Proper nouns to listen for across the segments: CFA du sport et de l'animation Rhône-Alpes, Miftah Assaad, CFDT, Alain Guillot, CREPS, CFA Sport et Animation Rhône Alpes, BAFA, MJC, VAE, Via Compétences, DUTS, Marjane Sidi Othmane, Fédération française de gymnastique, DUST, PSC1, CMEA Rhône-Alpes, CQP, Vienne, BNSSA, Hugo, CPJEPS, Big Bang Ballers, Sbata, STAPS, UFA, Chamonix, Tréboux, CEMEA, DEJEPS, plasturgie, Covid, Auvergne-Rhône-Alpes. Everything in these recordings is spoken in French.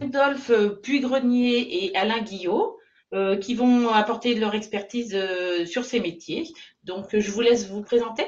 Rudolph Puygrenier et Alain Guillot, qui vont apporter leur expertise sur ces métiers. Donc, je vous laisse vous présenter.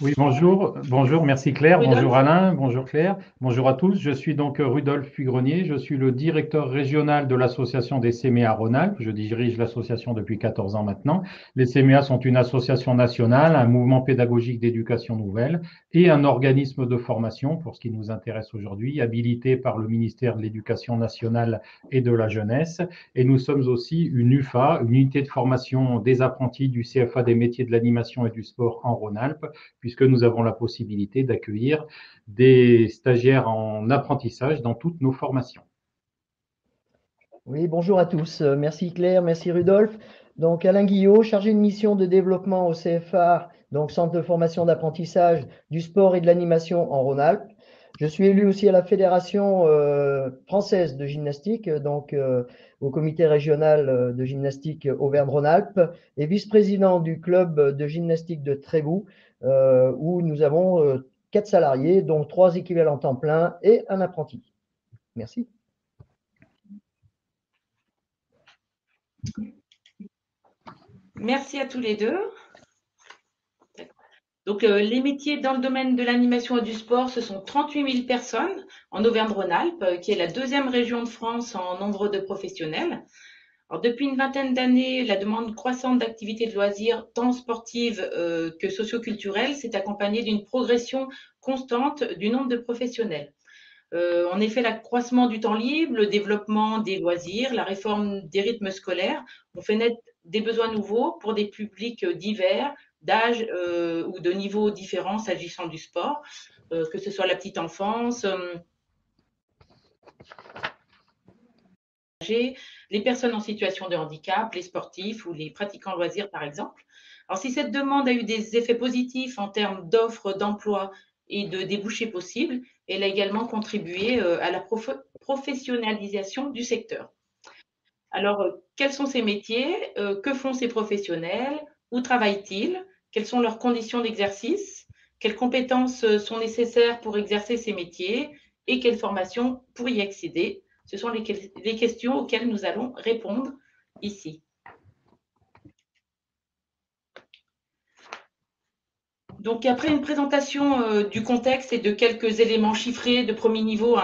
Oui, bonjour. Bonjour, merci Claire. Rudolph. Bonjour Alain, bonjour Claire. Bonjour à tous. Je suis donc Rudolph Puygrenier. Je suis le directeur régional de l'association des CMEA Rhône-Alpes. Je dirige l'association depuis 14 ans maintenant. Les CMEA sont une association nationale, un mouvement pédagogique d'éducation nouvelle et un organisme de formation, pour ce qui nous intéresse aujourd'hui, habilité par le ministère de l'Éducation nationale et de la jeunesse. Et nous sommes aussi une UFA, une unité de formation des apprentis du CFA des métiers de l'animation et du sport en Rhône-Alpes, puisque nous avons la possibilité d'accueillir des stagiaires en apprentissage dans toutes nos formations. Oui, bonjour à tous. Merci Claire, merci Rudolph. Donc Alain Guillot, chargé de mission de développement au CFA, donc Centre de formation d'apprentissage du sport et de l'animation en Rhône-Alpes. Je suis élu aussi à la Fédération française de gymnastique, donc au comité régional de gymnastique Auvergne-Rhône-Alpes et vice-président du club de gymnastique de Tréboux, où nous avons 4 salariés, dont 3 équivalents temps plein et un apprenti. Merci. Merci à tous les deux. Donc, les métiers dans le domaine de l'animation et du sport, ce sont 38 000 personnes en Auvergne-Rhône-Alpes, qui est la 2e région de France en nombre de professionnels. Alors, depuis une vingtaine d'années, la demande croissante d'activités de loisirs, tant sportives que socioculturelles, s'est accompagnée d'une progression constante du nombre de professionnels. En effet, l'accroissement du temps libre, le développement des loisirs, la réforme des rythmes scolaires ont fait naître des besoins nouveaux pour des publics divers, d'âge ou de niveaux différents s'agissant du sport, que ce soit la petite enfance, les personnes en situation de handicap, les sportifs ou les pratiquants loisirs par exemple. Alors si cette demande a eu des effets positifs en termes d'offres d'emploi et de débouchés possibles, elle a également contribué à la professionnalisation du secteur. Alors quels sont ces métiers, que font ces professionnels, où travaillent-ils, quelles sont leurs conditions d'exercice, quelles compétences sont nécessaires pour exercer ces métiers et quelles formations pour y accéder? Ce sont les questions auxquelles nous allons répondre ici. Donc, après une présentation du contexte et de quelques éléments chiffrés de premier niveau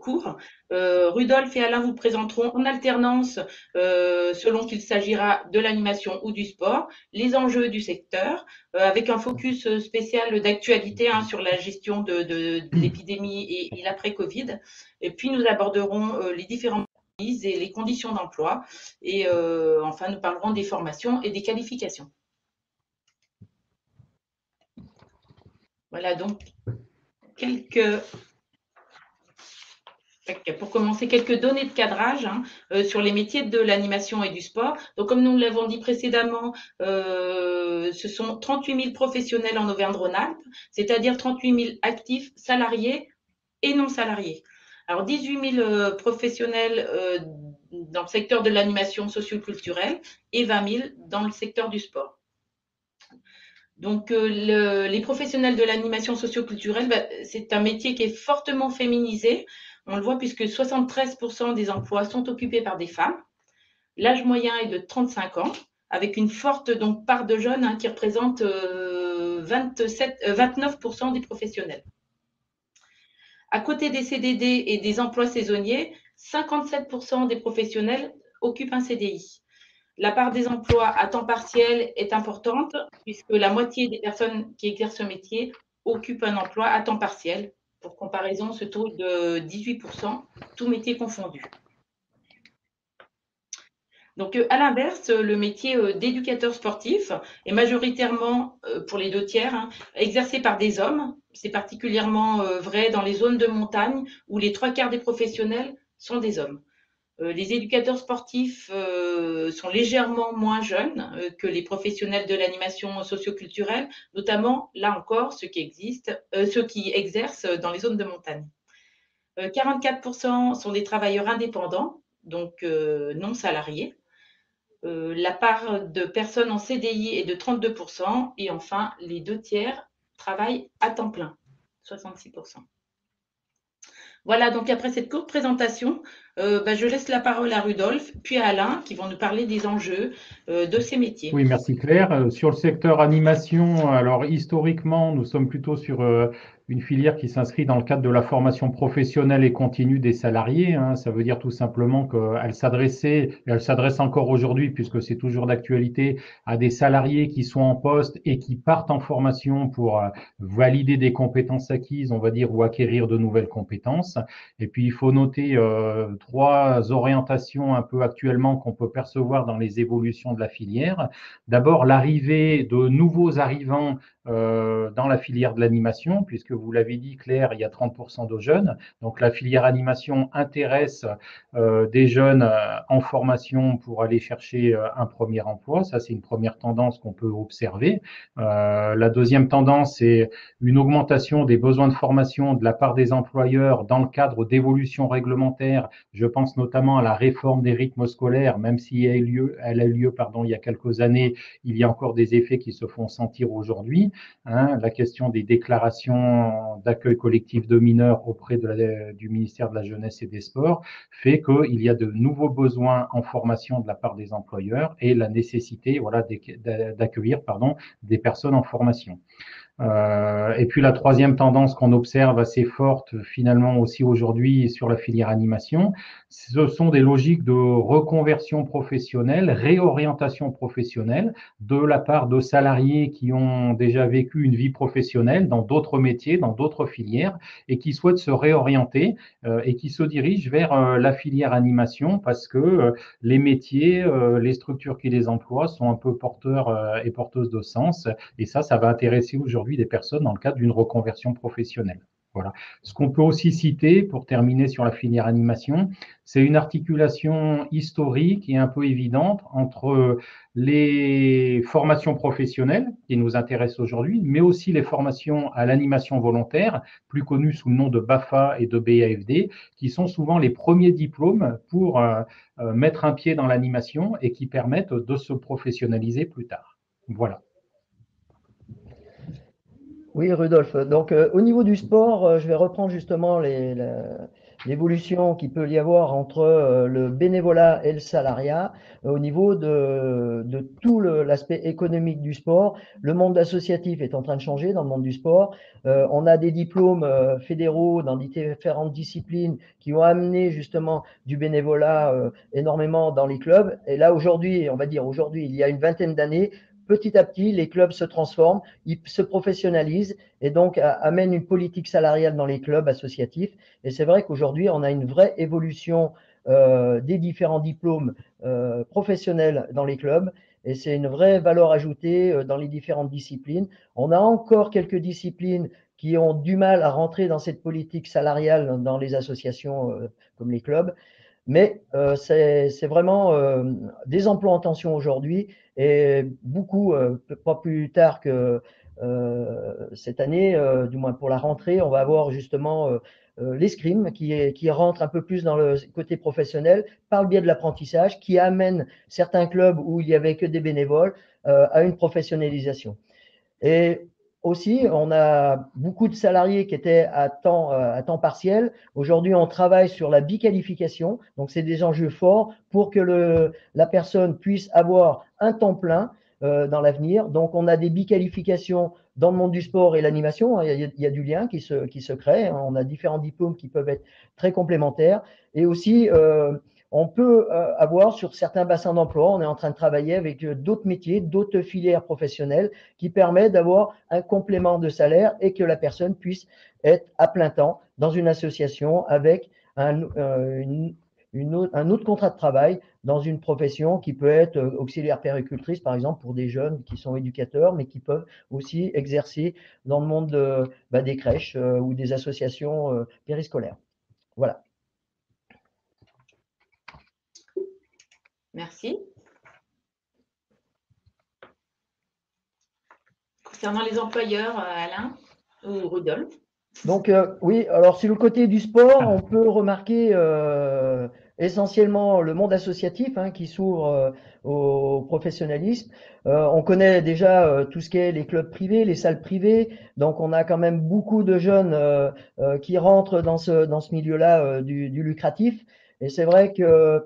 court, Rudolph et Alain vous présenteront en alternance, selon qu'il s'agira de l'animation ou du sport, les enjeux du secteur, avec un focus spécial d'actualité sur la gestion de l'épidémie et l'après-Covid. Et puis, nous aborderons les différentes crises et les conditions d'emploi. Et enfin, nous parlerons des formations et des qualifications. Voilà, donc, pour commencer, quelques données de cadrage sur les métiers de l'animation et du sport. Donc, comme nous l'avons dit précédemment, ce sont 38 000 professionnels en Auvergne-Rhône-Alpes, c'est-à-dire 38 000 actifs salariés et non salariés. Alors, 18 000 professionnels dans le secteur de l'animation socioculturelle et 20 000 dans le secteur du sport. Donc, les professionnels de l'animation socioculturelle, c'est un métier qui est fortement féminisé. On le voit puisque 73% des emplois sont occupés par des femmes. L'âge moyen est de 35 ans, avec une forte part de jeunes qui représente 29% des professionnels. À côté des CDD et des emplois saisonniers, 57% des professionnels occupent un CDI. La part des emplois à temps partiel est importante puisque la moitié des personnes qui exercent ce métier occupent un emploi à temps partiel. Pour comparaison, ce taux de 18%, tout métier confondu. Donc, à l'inverse, le métier d'éducateur sportif est majoritairement, pour les 2 tiers, exercé par des hommes. C'est particulièrement vrai dans les zones de montagne où les 3 quarts des professionnels sont des hommes. Les éducateurs sportifs sont légèrement moins jeunes que les professionnels de l'animation socioculturelle, notamment, là encore, ceux qui exercent dans les zones de montagne. 44% sont des travailleurs indépendants, donc non salariés. La part de personnes en CDI est de 32% et enfin, les 2 tiers travaillent à temps plein, 66%. Voilà, donc après cette courte présentation, je laisse la parole à Rudolph, puis à Alain, qui vont nous parler des enjeux de ces métiers. Oui, merci Claire. Sur le secteur animation, alors historiquement, nous sommes plutôt sur une filière qui s'inscrit dans le cadre de la formation professionnelle et continue des salariés. Hein. Ça veut dire tout simplement qu'elle s'adressait, elle s'adresse encore aujourd'hui, puisque c'est toujours d'actualité, à des salariés qui sont en poste et qui partent en formation pour valider des compétences acquises, on va dire, ou acquérir de nouvelles compétences. Et puis, il faut noter trois orientations un peu actuellement qu'on peut percevoir dans les évolutions de la filière. D'abord, l'arrivée de nouveaux arrivants dans la filière de l'animation, puisque vous l'avez dit Claire, il y a 30% de jeunes. Donc la filière animation intéresse des jeunes en formation pour aller chercher un premier emploi. Ça, c'est une première tendance qu'on peut observer. La deuxième tendance, c'est une augmentation des besoins de formation de la part des employeurs dans le cadre d'évolutions réglementaires. Je pense notamment à la réforme des rythmes scolaires, même si elle a eu lieu, il y a quelques années, il y a encore des effets qui se font sentir aujourd'hui. Hein, la question des déclarations d'accueil collectif de mineurs auprès du ministère de la Jeunesse et des Sports fait qu'il y a de nouveaux besoins en formation de la part des employeurs et la nécessité d'accueillir des personnes en formation. Et puis la troisième tendance qu'on observe assez forte finalement aussi aujourd'hui sur la filière animation, ce sont des logiques de reconversion professionnelle, réorientation professionnelle de la part de salariés qui ont déjà vécu une vie professionnelle dans d'autres métiers, dans d'autres filières et qui souhaitent se réorienter et qui se dirigent vers la filière animation parce que les métiers, les structures qui les emploient sont un peu porteurs et porteuses de sens et ça va intéresser aujourd'hui des personnes dans le cadre d'une reconversion professionnelle. Voilà. Ce qu'on peut aussi citer, pour terminer sur la filière animation, c'est une articulation historique et un peu évidente entre les formations professionnelles qui nous intéressent aujourd'hui, mais aussi les formations à l'animation volontaire, plus connues sous le nom de BAFA et de BAFD, qui sont souvent les premiers diplômes pour mettre un pied dans l'animation et qui permettent de se professionnaliser plus tard. Voilà. Oui, Rudolph. Donc, au niveau du sport, je vais reprendre justement l'évolution qu'il peut y avoir entre le bénévolat et le salariat au niveau de tout l'aspect économique du sport. Le monde associatif est en train de changer dans le monde du sport. On a des diplômes fédéraux dans différentes disciplines qui ont amené justement du bénévolat énormément dans les clubs. Et là, aujourd'hui, on va dire aujourd'hui, il y a une vingtaine d'années, petit à petit, les clubs se transforment, ils se professionnalisent et donc amènent une politique salariale dans les clubs associatifs. Et c'est vrai qu'aujourd'hui, on a une vraie évolution des différents diplômes professionnels dans les clubs. Et c'est une vraie valeur ajoutée dans les différentes disciplines. On a encore quelques disciplines qui ont du mal à rentrer dans cette politique salariale dans les associations comme les clubs. Mais c'est vraiment des emplois en tension aujourd'hui et beaucoup, pas plus tard que cette année, du moins pour la rentrée, on va avoir justement l'escrime qui rentre un peu plus dans le côté professionnel par le biais de l'apprentissage qui amène certains clubs où il n'y avait que des bénévoles à une professionnalisation. Et aussi, on a beaucoup de salariés qui étaient à temps partiel. Aujourd'hui, on travaille sur la biqualification. Donc, c'est des enjeux forts pour que la personne puisse avoir un temps plein dans l'avenir. Donc, on a des biqualifications dans le monde du sport et l'animation. Il y a du lien qui se crée. On a différents diplômes qui peuvent être très complémentaires. Et aussi, on peut avoir sur certains bassins d'emploi, on est en train de travailler avec d'autres métiers, d'autres filières professionnelles qui permettent d'avoir un complément de salaire et que la personne puisse être à plein temps dans une association avec un autre contrat de travail dans une profession qui peut être auxiliaire puéricultrice, par exemple, pour des jeunes qui sont éducateurs, mais qui peuvent aussi exercer dans le monde des crèches ou des associations périscolaires. Voilà. Merci. Concernant les employeurs, Alain ou Rudolph. Donc oui, alors sur le côté du sport, on peut remarquer essentiellement le monde associatif hein, qui s'ouvre au professionnalisme. On connaît déjà tout ce qui est les clubs privés, les salles privées, donc on a quand même beaucoup de jeunes qui rentrent dans ce milieu-là du lucratif. Et c'est vrai que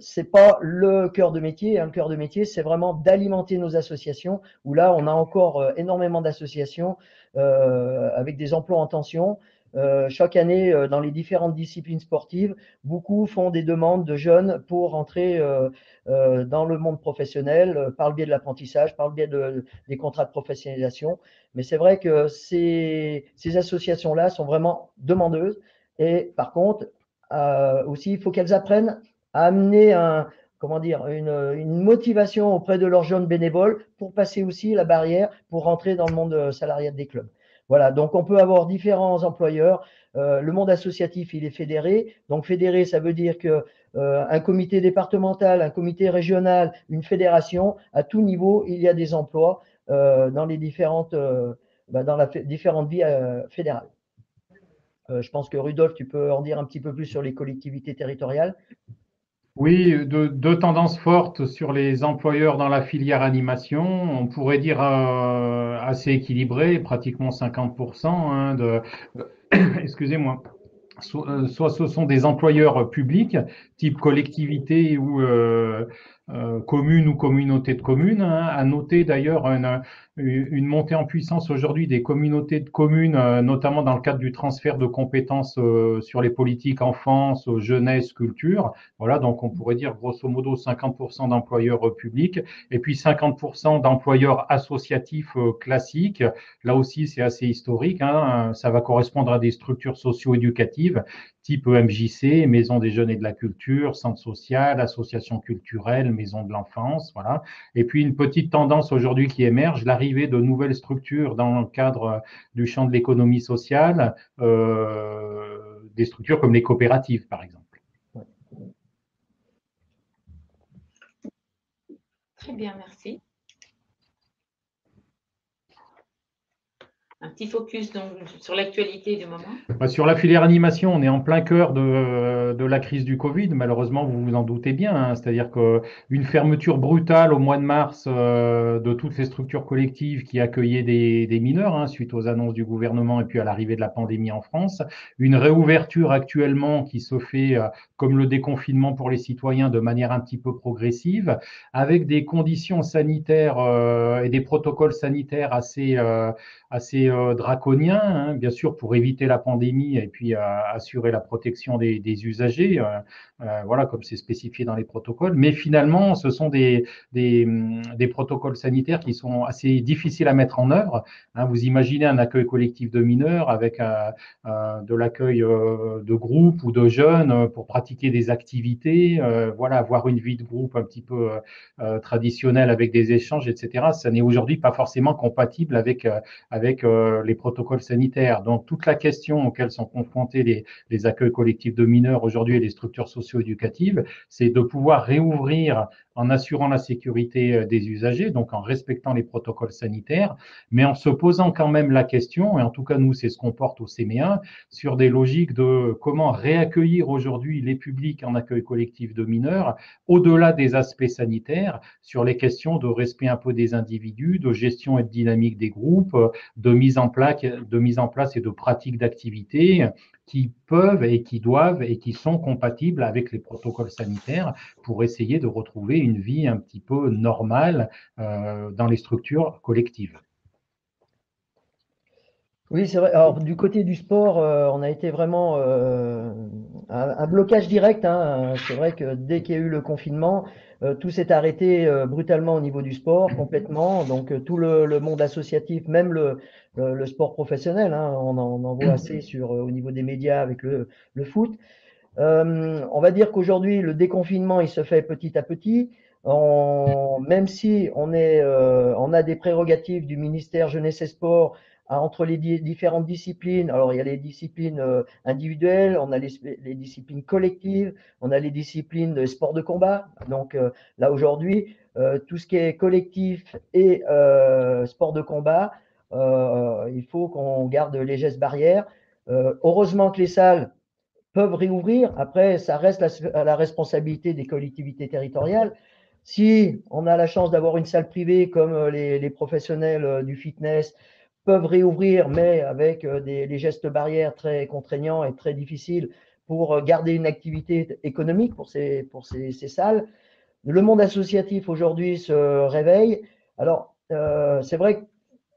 c'est pas le cœur de métier. Hein. Le cœur de métier, c'est vraiment d'alimenter nos associations, où là, on a encore énormément d'associations avec des emplois en tension. Chaque année, dans les différentes disciplines sportives, beaucoup font des demandes de jeunes pour entrer dans le monde professionnel par le biais de l'apprentissage, par le biais des contrats de professionnalisation. Mais c'est vrai que ces associations-là sont vraiment demandeuses. Et par contre, aussi, il faut qu'elles apprennent à amener une motivation auprès de leurs jeunes bénévoles pour passer aussi la barrière, pour rentrer dans le monde salarial des clubs. Voilà, donc on peut avoir différents employeurs. Le monde associatif, il est fédéré. Donc fédéré, ça veut dire que un comité départemental, un comité régional, une fédération, à tout niveau, il y a des emplois dans les différentes vies fédérales. Je pense que Rudolph, tu peux en dire un petit peu plus sur les collectivités territoriales. Oui, deux tendances fortes sur les employeurs dans la filière animation. On pourrait dire assez équilibré, pratiquement 50%. Hein, excusez-moi. Soit ce sont des employeurs publics, type collectivité ou commune ou communauté de communes. Hein. À noter d'ailleurs une montée en puissance aujourd'hui des communautés de communes, notamment dans le cadre du transfert de compétences sur les politiques enfance, jeunesse, culture. Voilà, donc on pourrait dire grosso modo 50% d'employeurs publics et puis 50% d'employeurs associatifs classiques. Là aussi, c'est assez historique. Hein. Ça va correspondre à des structures socio-éducatives type MJC, Maison des Jeunes et de la Culture, Centre Social, Association Culturelle, Maison de l'Enfance, voilà. Et puis une petite tendance aujourd'hui qui émerge, l'arrivée de nouvelles structures dans le cadre du champ de l'économie sociale, des structures comme les coopératives, par exemple. Très bien, merci. Un petit focus donc sur l'actualité du moment. Sur la filière animation, on est en plein cœur de la crise du Covid. Malheureusement, vous vous en doutez bien. Hein. C'est-à-dire qu'une fermeture brutale au mois de mars de toutes les structures collectives qui accueillaient des mineurs hein, suite aux annonces du gouvernement et puis à l'arrivée de la pandémie en France. Une réouverture actuellement qui se fait comme le déconfinement pour les citoyens de manière un petit peu progressive avec des conditions sanitaires et des protocoles sanitaires assez draconien, hein, bien sûr, pour éviter la pandémie et puis assurer la protection des usagers, voilà, comme c'est spécifié dans les protocoles. Mais finalement, ce sont des protocoles sanitaires qui sont assez difficiles à mettre en œuvre. Hein, vous imaginez un accueil collectif de mineurs avec de l'accueil de groupes ou de jeunes pour pratiquer des activités, voilà, avoir une vie de groupe un petit peu traditionnelle avec des échanges, etc. Ça n'est aujourd'hui pas forcément compatible avec les protocoles sanitaires. Donc, toute la question auxquelles sont confrontés les accueils collectifs de mineurs aujourd'hui et les structures socio-éducatives, c'est de pouvoir réouvrir en assurant la sécurité des usagers, donc en respectant les protocoles sanitaires, mais en se posant quand même la question, et en tout cas nous, c'est ce qu'on porte au CMEA, sur des logiques de comment réaccueillir aujourd'hui les publics en accueil collectif de mineurs, au-delà des aspects sanitaires, sur les questions de respect un peu des individus, de gestion et de dynamique des groupes, de mise en place et de pratique d'activités qui peuvent et qui doivent et qui sont compatibles avec les protocoles sanitaires pour essayer de retrouver une vie un petit peu normale dans les structures collectives. Oui, c'est vrai. Alors, du côté du sport, on a été vraiment un blocage direct. Hein. C'est vrai que dès qu'il y a eu le confinement, tout s'est arrêté brutalement au niveau du sport, complètement. Donc, tout le monde associatif, même le sport professionnel, hein, on en voit assez au niveau des médias avec le foot. On va dire qu'aujourd'hui, le déconfinement, il se fait petit à petit. Même si on a des prérogatives du ministère Jeunesse et Sport, entre les différentes disciplines. Alors, il y a les disciplines individuelles, on a les disciplines collectives, on a les disciplines de sport de combat. Donc, là, aujourd'hui, tout ce qui est collectif et sport de combat, il faut qu'on garde les gestes barrières. Heureusement que les salles peuvent réouvrir. Après, ça reste la responsabilité des collectivités territoriales. Si on a la chance d'avoir une salle privée comme les professionnels du fitness peuvent réouvrir, mais avec les gestes barrières très contraignants et très difficiles pour garder une activité économique pour ces salles. Le monde associatif aujourd'hui se réveille. Alors, c'est vrai que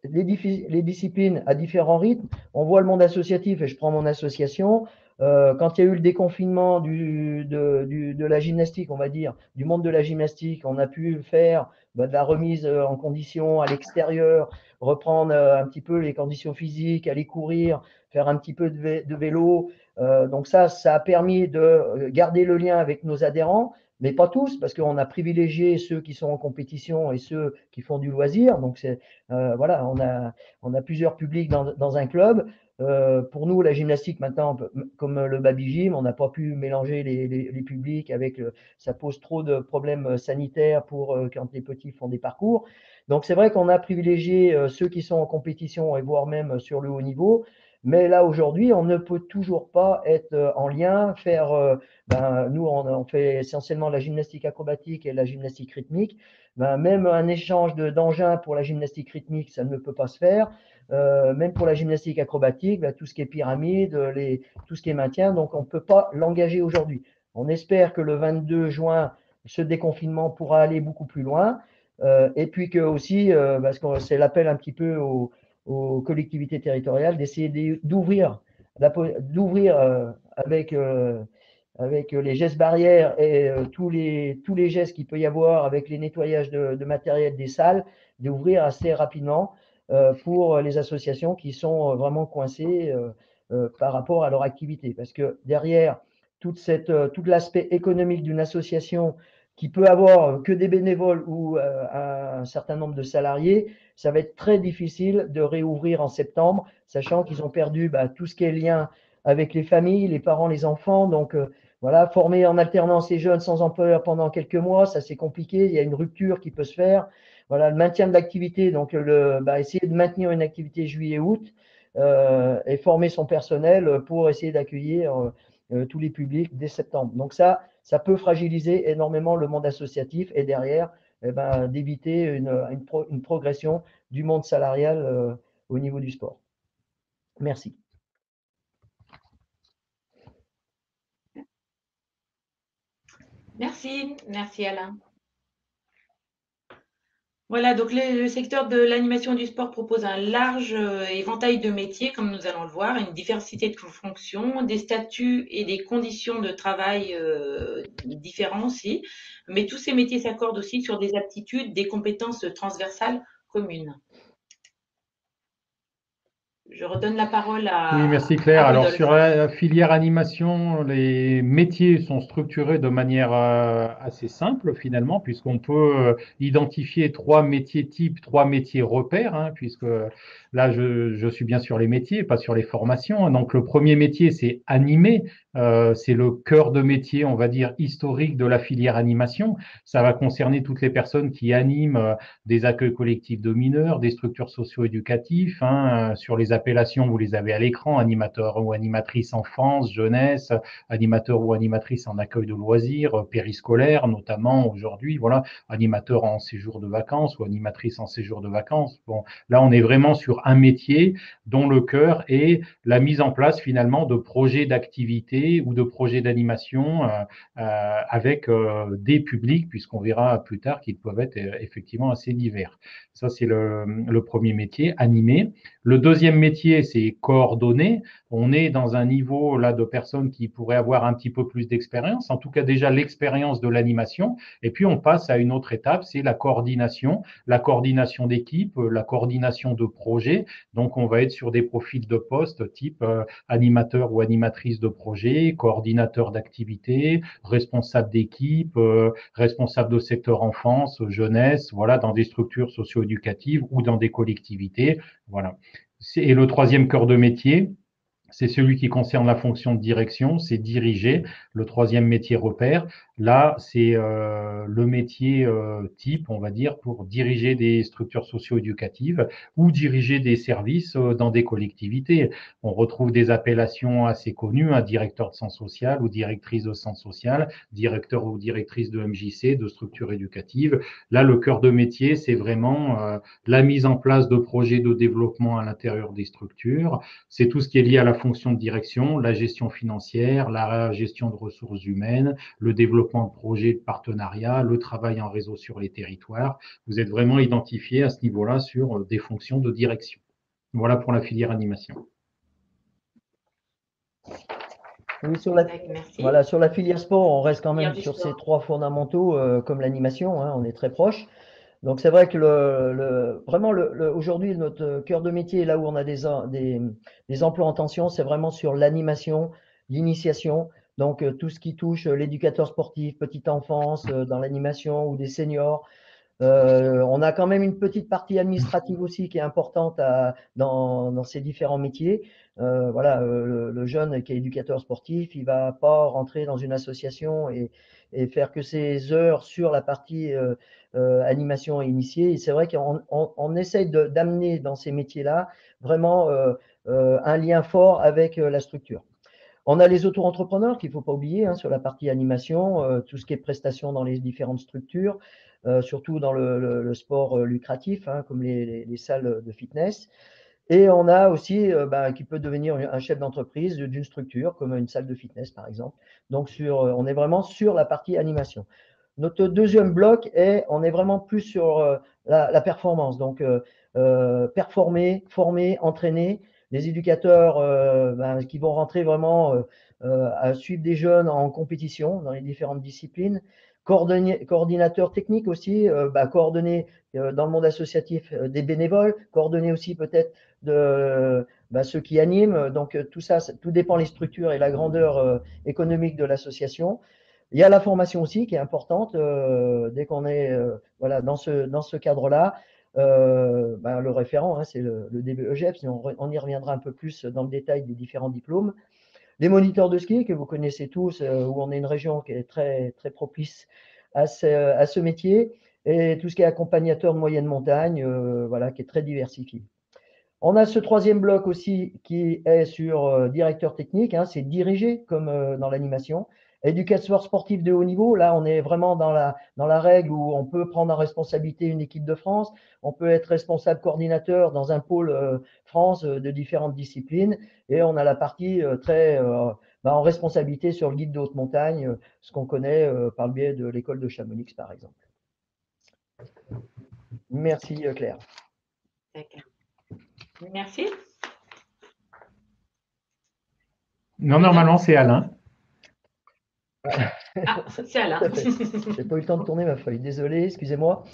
les disciplines à différents rythmes, on voit le monde associatif, et je prends mon association, quand il y a eu le déconfinement de la gymnastique, on va dire, du monde de la gymnastique, on a pu faire de la remise en condition à l'extérieur, reprendre un petit peu les conditions physiques, aller courir, faire un petit peu de vélo. Donc ça a permis de garder le lien avec nos adhérents, mais pas tous, parce qu'on a privilégié ceux qui sont en compétition et ceux qui font du loisir. Donc voilà, on a plusieurs publics dans un club. Pour nous, la gymnastique maintenant, comme le baby gym, on n'a pas pu mélanger les publics avec, ça pose trop de problèmes sanitaires pour quand les petits font des parcours. Donc c'est vrai qu'on a privilégié ceux qui sont en compétition et voire même sur le haut niveau. Mais là, aujourd'hui, on ne peut toujours pas être en lien, faire… nous, on fait essentiellement la gymnastique acrobatique et la gymnastique rythmique. Même un échange d'engins pour la gymnastique rythmique, ça ne peut pas se faire. Même pour la gymnastique acrobatique, tout ce qui est pyramide, tout ce qui est maintien, donc on ne peut pas l'engager aujourd'hui. On espère que le 22 juin, ce déconfinement pourra aller beaucoup plus loin. Et puis que aussi, parce que c'est l'appel un petit peu aux collectivités territoriales, d'essayer d'ouvrir avec les gestes barrières et tous les gestes qu'il peut y avoir avec les nettoyages de matériel des salles, d'ouvrir assez rapidement pour les associations qui sont vraiment coincées par rapport à leur activité. Parce que derrière tout l'aspect économique d'une association qui peut avoir que des bénévoles ou un certain nombre de salariés, ça va être très difficile de réouvrir en septembre, sachant qu'ils ont perdu tout ce qui est lien avec les familles, les parents, les enfants. Donc voilà, former en alternance les jeunes sans employeur pendant quelques mois, ça c'est compliqué, il y a une rupture qui peut se faire. Voilà, le maintien de l'activité, donc essayer de maintenir une activité juillet-août et former son personnel pour essayer d'accueillir tous les publics dès septembre. Donc ça peut fragiliser énormément le monde associatif et derrière, d'éviter une progression du monde salarial au niveau du sport. Merci. Merci Alain. Voilà, donc le secteur de l'animation du sport propose un large éventail de métiers, comme nous allons le voir, une diversité de fonctions, des statuts et des conditions de travail différents aussi, mais tous ces métiers s'accordent aussi sur des aptitudes, des compétences transversales communes. Je redonne la parole à… Oui, merci Claire. Alors sur la filière animation, les métiers sont structurés de manière assez simple finalement, puisqu'on peut identifier trois métiers types, trois métiers repères, puisque là je suis bien sur les métiers, pas sur les formations. Donc le premier métier, c'est animer. C'est le cœur de métier, on va dire, historique de la filière animation. Ça va concerner toutes les personnes qui animent des accueils collectifs de mineurs, des structures socio-éducatives, sur les appellations, vous les avez à l'écran, animateur ou animatrice enfance, jeunesse, animateur ou animatrice en accueil de loisirs, périscolaire notamment aujourd'hui, voilà, animateur en séjour de vacances ou animatrice en séjour de vacances. Bon, là, on est vraiment sur un métier dont le cœur est la mise en place finalement de projets d'activité ou de projets d'animation avec des publics, puisqu'on verra plus tard qu'ils peuvent être effectivement assez divers. Ça, c'est le premier métier, animer. Le deuxième métier, c'est coordonner. On est dans un niveau là de personnes qui pourraient avoir un petit peu plus d'expérience, en tout cas déjà l'expérience de l'animation. Et puis, on passe à une autre étape, c'est la coordination d'équipe, la coordination de projet. Donc, on va être sur des profils de poste type animateur ou animatrice de projet, coordinateur d'activité, responsable d'équipe, responsable de secteur enfance, jeunesse, voilà, dans des structures socio-éducatives ou dans des collectivités, voilà. Et le troisième cœur de métier, c'est celui qui concerne la fonction de direction, c'est diriger, le troisième métier repère. Là, c'est le métier type, on va dire, pour diriger des structures socio-éducatives ou diriger des services dans des collectivités. On retrouve des appellations assez connues, un directeur de centre social ou directrice de centre social, directeur ou directrice de MJC, de structure éducative. Là, le cœur de métier, c'est vraiment la mise en place de projets de développement à l'intérieur des structures. C'est tout ce qui est lié à la fonction de direction, la gestion financière, la gestion de ressources humaines, le développement de projets de partenariat, le travail en réseau sur les territoires. Vous êtes vraiment identifié à ce niveau-là sur des fonctions de direction. Voilà pour la filière animation. Oui, sur la, merci. Voilà, sur la filière sport, on reste quand même sur ces trois fondamentaux comme l'animation, hein, on est très proche. Donc c'est vrai que aujourd'hui, notre cœur de métier, là où on a des emplois en tension, c'est vraiment sur l'animation, l'initiation. Donc, tout ce qui touche l'éducateur sportif, petite enfance, dans l'animation ou des seniors. On a quand même une petite partie administrative aussi qui est importante dans ces différents métiers. Voilà, le jeune qui est éducateur sportif, il ne va pas rentrer dans une association et faire que ses heures sur la partie animation initiée. Et c'est vrai qu'on essaye d'amener dans ces métiers-là vraiment un lien fort avec la structure. On a les auto-entrepreneurs qu'il ne faut pas oublier hein, sur la partie animation, tout ce qui est prestations dans les différentes structures, surtout dans le sport lucratif, hein, comme les salles de fitness. Et on a aussi qui peut devenir un chef d'entreprise d'une structure, comme une salle de fitness par exemple. Donc on est vraiment sur la partie animation. Notre deuxième bloc, on est vraiment plus sur la performance. Donc performer, former, entraîner. Les éducateurs qui vont rentrer vraiment à suivre des jeunes en compétition dans les différentes disciplines. Coordinateurs techniques aussi, coordonner dans le monde associatif des bénévoles, coordonner aussi peut-être de ceux qui animent. Donc tout ça, tout dépend des structures et la grandeur économique de l'association. Il y a la formation aussi qui est importante dès qu'on est dans ce cadre-là. Le référent, hein, c'est le DEJEPS, on y reviendra un peu plus dans le détail des différents diplômes. Les moniteurs de ski que vous connaissez tous, où on est une région qui est très, très propice à ce métier, et tout ce qui est accompagnateur de moyenne montagne, qui est très diversifié. On a ce troisième bloc aussi qui est sur directeur technique, hein, c'est diriger comme dans l'animation. Éducateur sportif de haut niveau, là on est vraiment dans la règle où on peut prendre en responsabilité une équipe de France, on peut être responsable coordinateur dans un pôle France de différentes disciplines et on a la partie en responsabilité sur le guide de haute montagne, ce qu'on connaît par le biais de l'école de Chamonix par exemple. Merci Claire. Merci. Non, normalement c'est Alain. Ah, c'est Alain. J'ai pas eu le temps de tourner ma feuille, désolé, excusez-moi.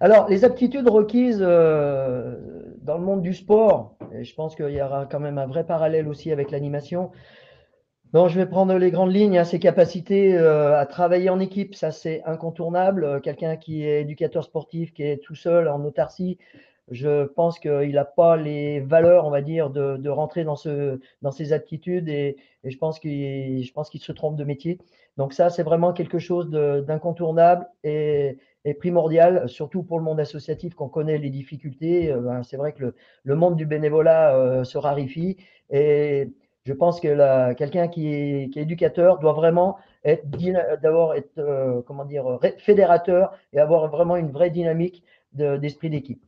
Alors, les aptitudes requises dans le monde du sport, et je pense qu'il y aura quand même un vrai parallèle aussi avec l'animation. Donc, je vais prendre les grandes lignes, hein, ces capacités à travailler en équipe, ça c'est incontournable. Quelqu'un qui est éducateur sportif, qui est tout seul en autarcie, je pense qu'il n'a pas les valeurs, on va dire, de rentrer dans ses aptitudes et je pense qu'il se trompe de métier. Donc ça, c'est vraiment quelque chose d'incontournable et primordial, surtout pour le monde associatif qu'on connaît les difficultés. C'est vrai que le monde du bénévolat se raréfie et je pense que quelqu'un qui est éducateur doit vraiment être fédérateur et avoir vraiment une vraie dynamique d'esprit d'équipe.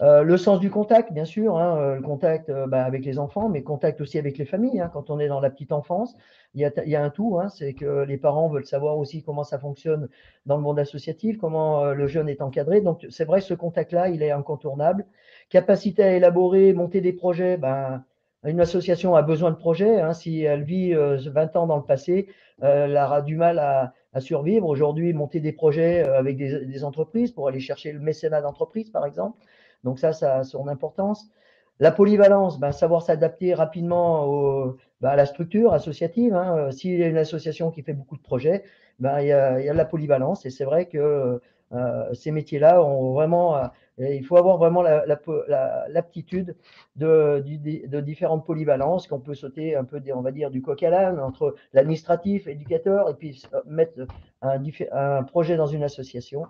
Le sens du contact, bien sûr, hein, le contact avec les enfants, mais contact aussi avec les familles. Hein, quand on est dans la petite enfance, il y a un tout, hein, c'est que les parents veulent savoir aussi comment ça fonctionne dans le monde associatif, comment le jeune est encadré. Donc, c'est vrai, ce contact-là, il est incontournable. Capacité à élaborer, monter des projets, une association a besoin de projets. Hein, si elle vit 20 ans dans le passé, elle aura du mal à survivre. Aujourd'hui, monter des projets avec des entreprises pour aller chercher le mécénat d'entreprise, par exemple. Donc ça a son importance. La polyvalence, savoir s'adapter rapidement à la structure associative. Hein. S'il y a une association qui fait beaucoup de projets, il y a de la polyvalence. Et c'est vrai que ces métiers-là ont vraiment… il faut avoir vraiment l'aptitude de différentes polyvalences, qu'on peut sauter un peu, on va dire, du coq à l'âne entre l'administratif, éducateur, et puis mettre un projet dans une association.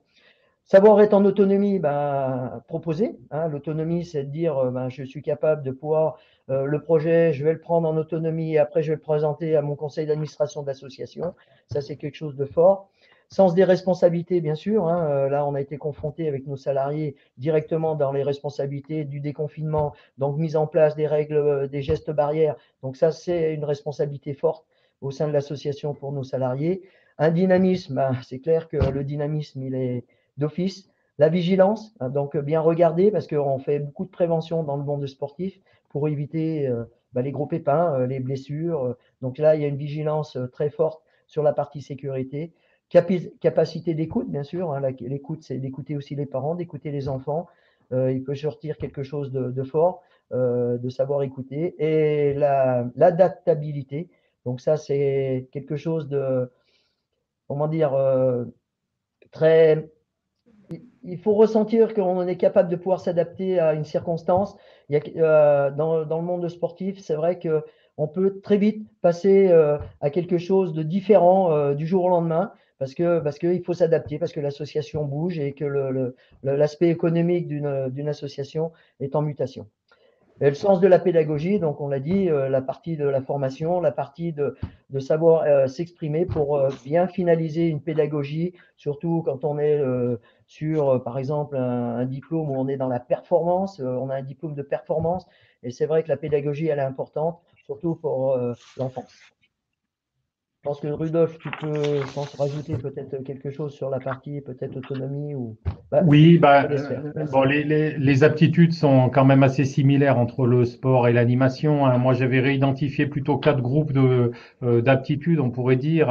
Savoir être en autonomie, ben, proposer. Hein, l'autonomie, c'est de dire ben, je suis capable de pouvoir… le projet, je vais le prendre en autonomie et après je vais le présenter à mon conseil d'administration de l'association. Ça, c'est quelque chose de fort. Sens des responsabilités, bien sûr. Hein. Là, on a été confronté avec nos salariés directement dans les responsabilités du déconfinement, donc mise en place des règles, des gestes barrières. Donc ça, c'est une responsabilité forte au sein de l'association pour nos salariés. Un dynamisme, ben, c'est clair que le dynamisme, il est d'office. La vigilance, hein, donc bien regarder, parce qu'on fait beaucoup de prévention dans le monde sportif pour éviter les gros pépins, les blessures. Donc là, il y a une vigilance très forte sur la partie sécurité. Capacité d'écoute, bien sûr. Hein, l'écoute, c'est d'écouter aussi les parents, d'écouter les enfants. Il peut sortir quelque chose de fort, de savoir écouter. Et l'adaptabilité, donc ça, c'est quelque chose de, comment dire, très… Il faut ressentir qu'on est capable de pouvoir s'adapter à une circonstance. Il y a, dans le monde sportif, c'est vrai qu'on peut très vite passer à quelque chose de différent du jour au lendemain parce qu'il faut s'adapter, parce que l'association bouge et que l'aspect économique d'une association est en mutation. Et le sens de la pédagogie, donc on l'a dit, la partie de la formation, la partie de savoir s'exprimer pour bien finaliser une pédagogie, surtout quand on est sur, par exemple, un diplôme où on est dans la performance, on a un diplôme de performance, et c'est vrai que la pédagogie, elle est importante, surtout pour l'enfance. Je pense que Rudolph, tu peux rajouter peut-être quelque chose sur la partie peut-être autonomie ou… Bah, oui, bah, bon, les aptitudes sont quand même assez similaires entre le sport et l'animation. Hein. Moi, j'avais réidentifié plutôt 4 groupes d'aptitudes, on pourrait dire,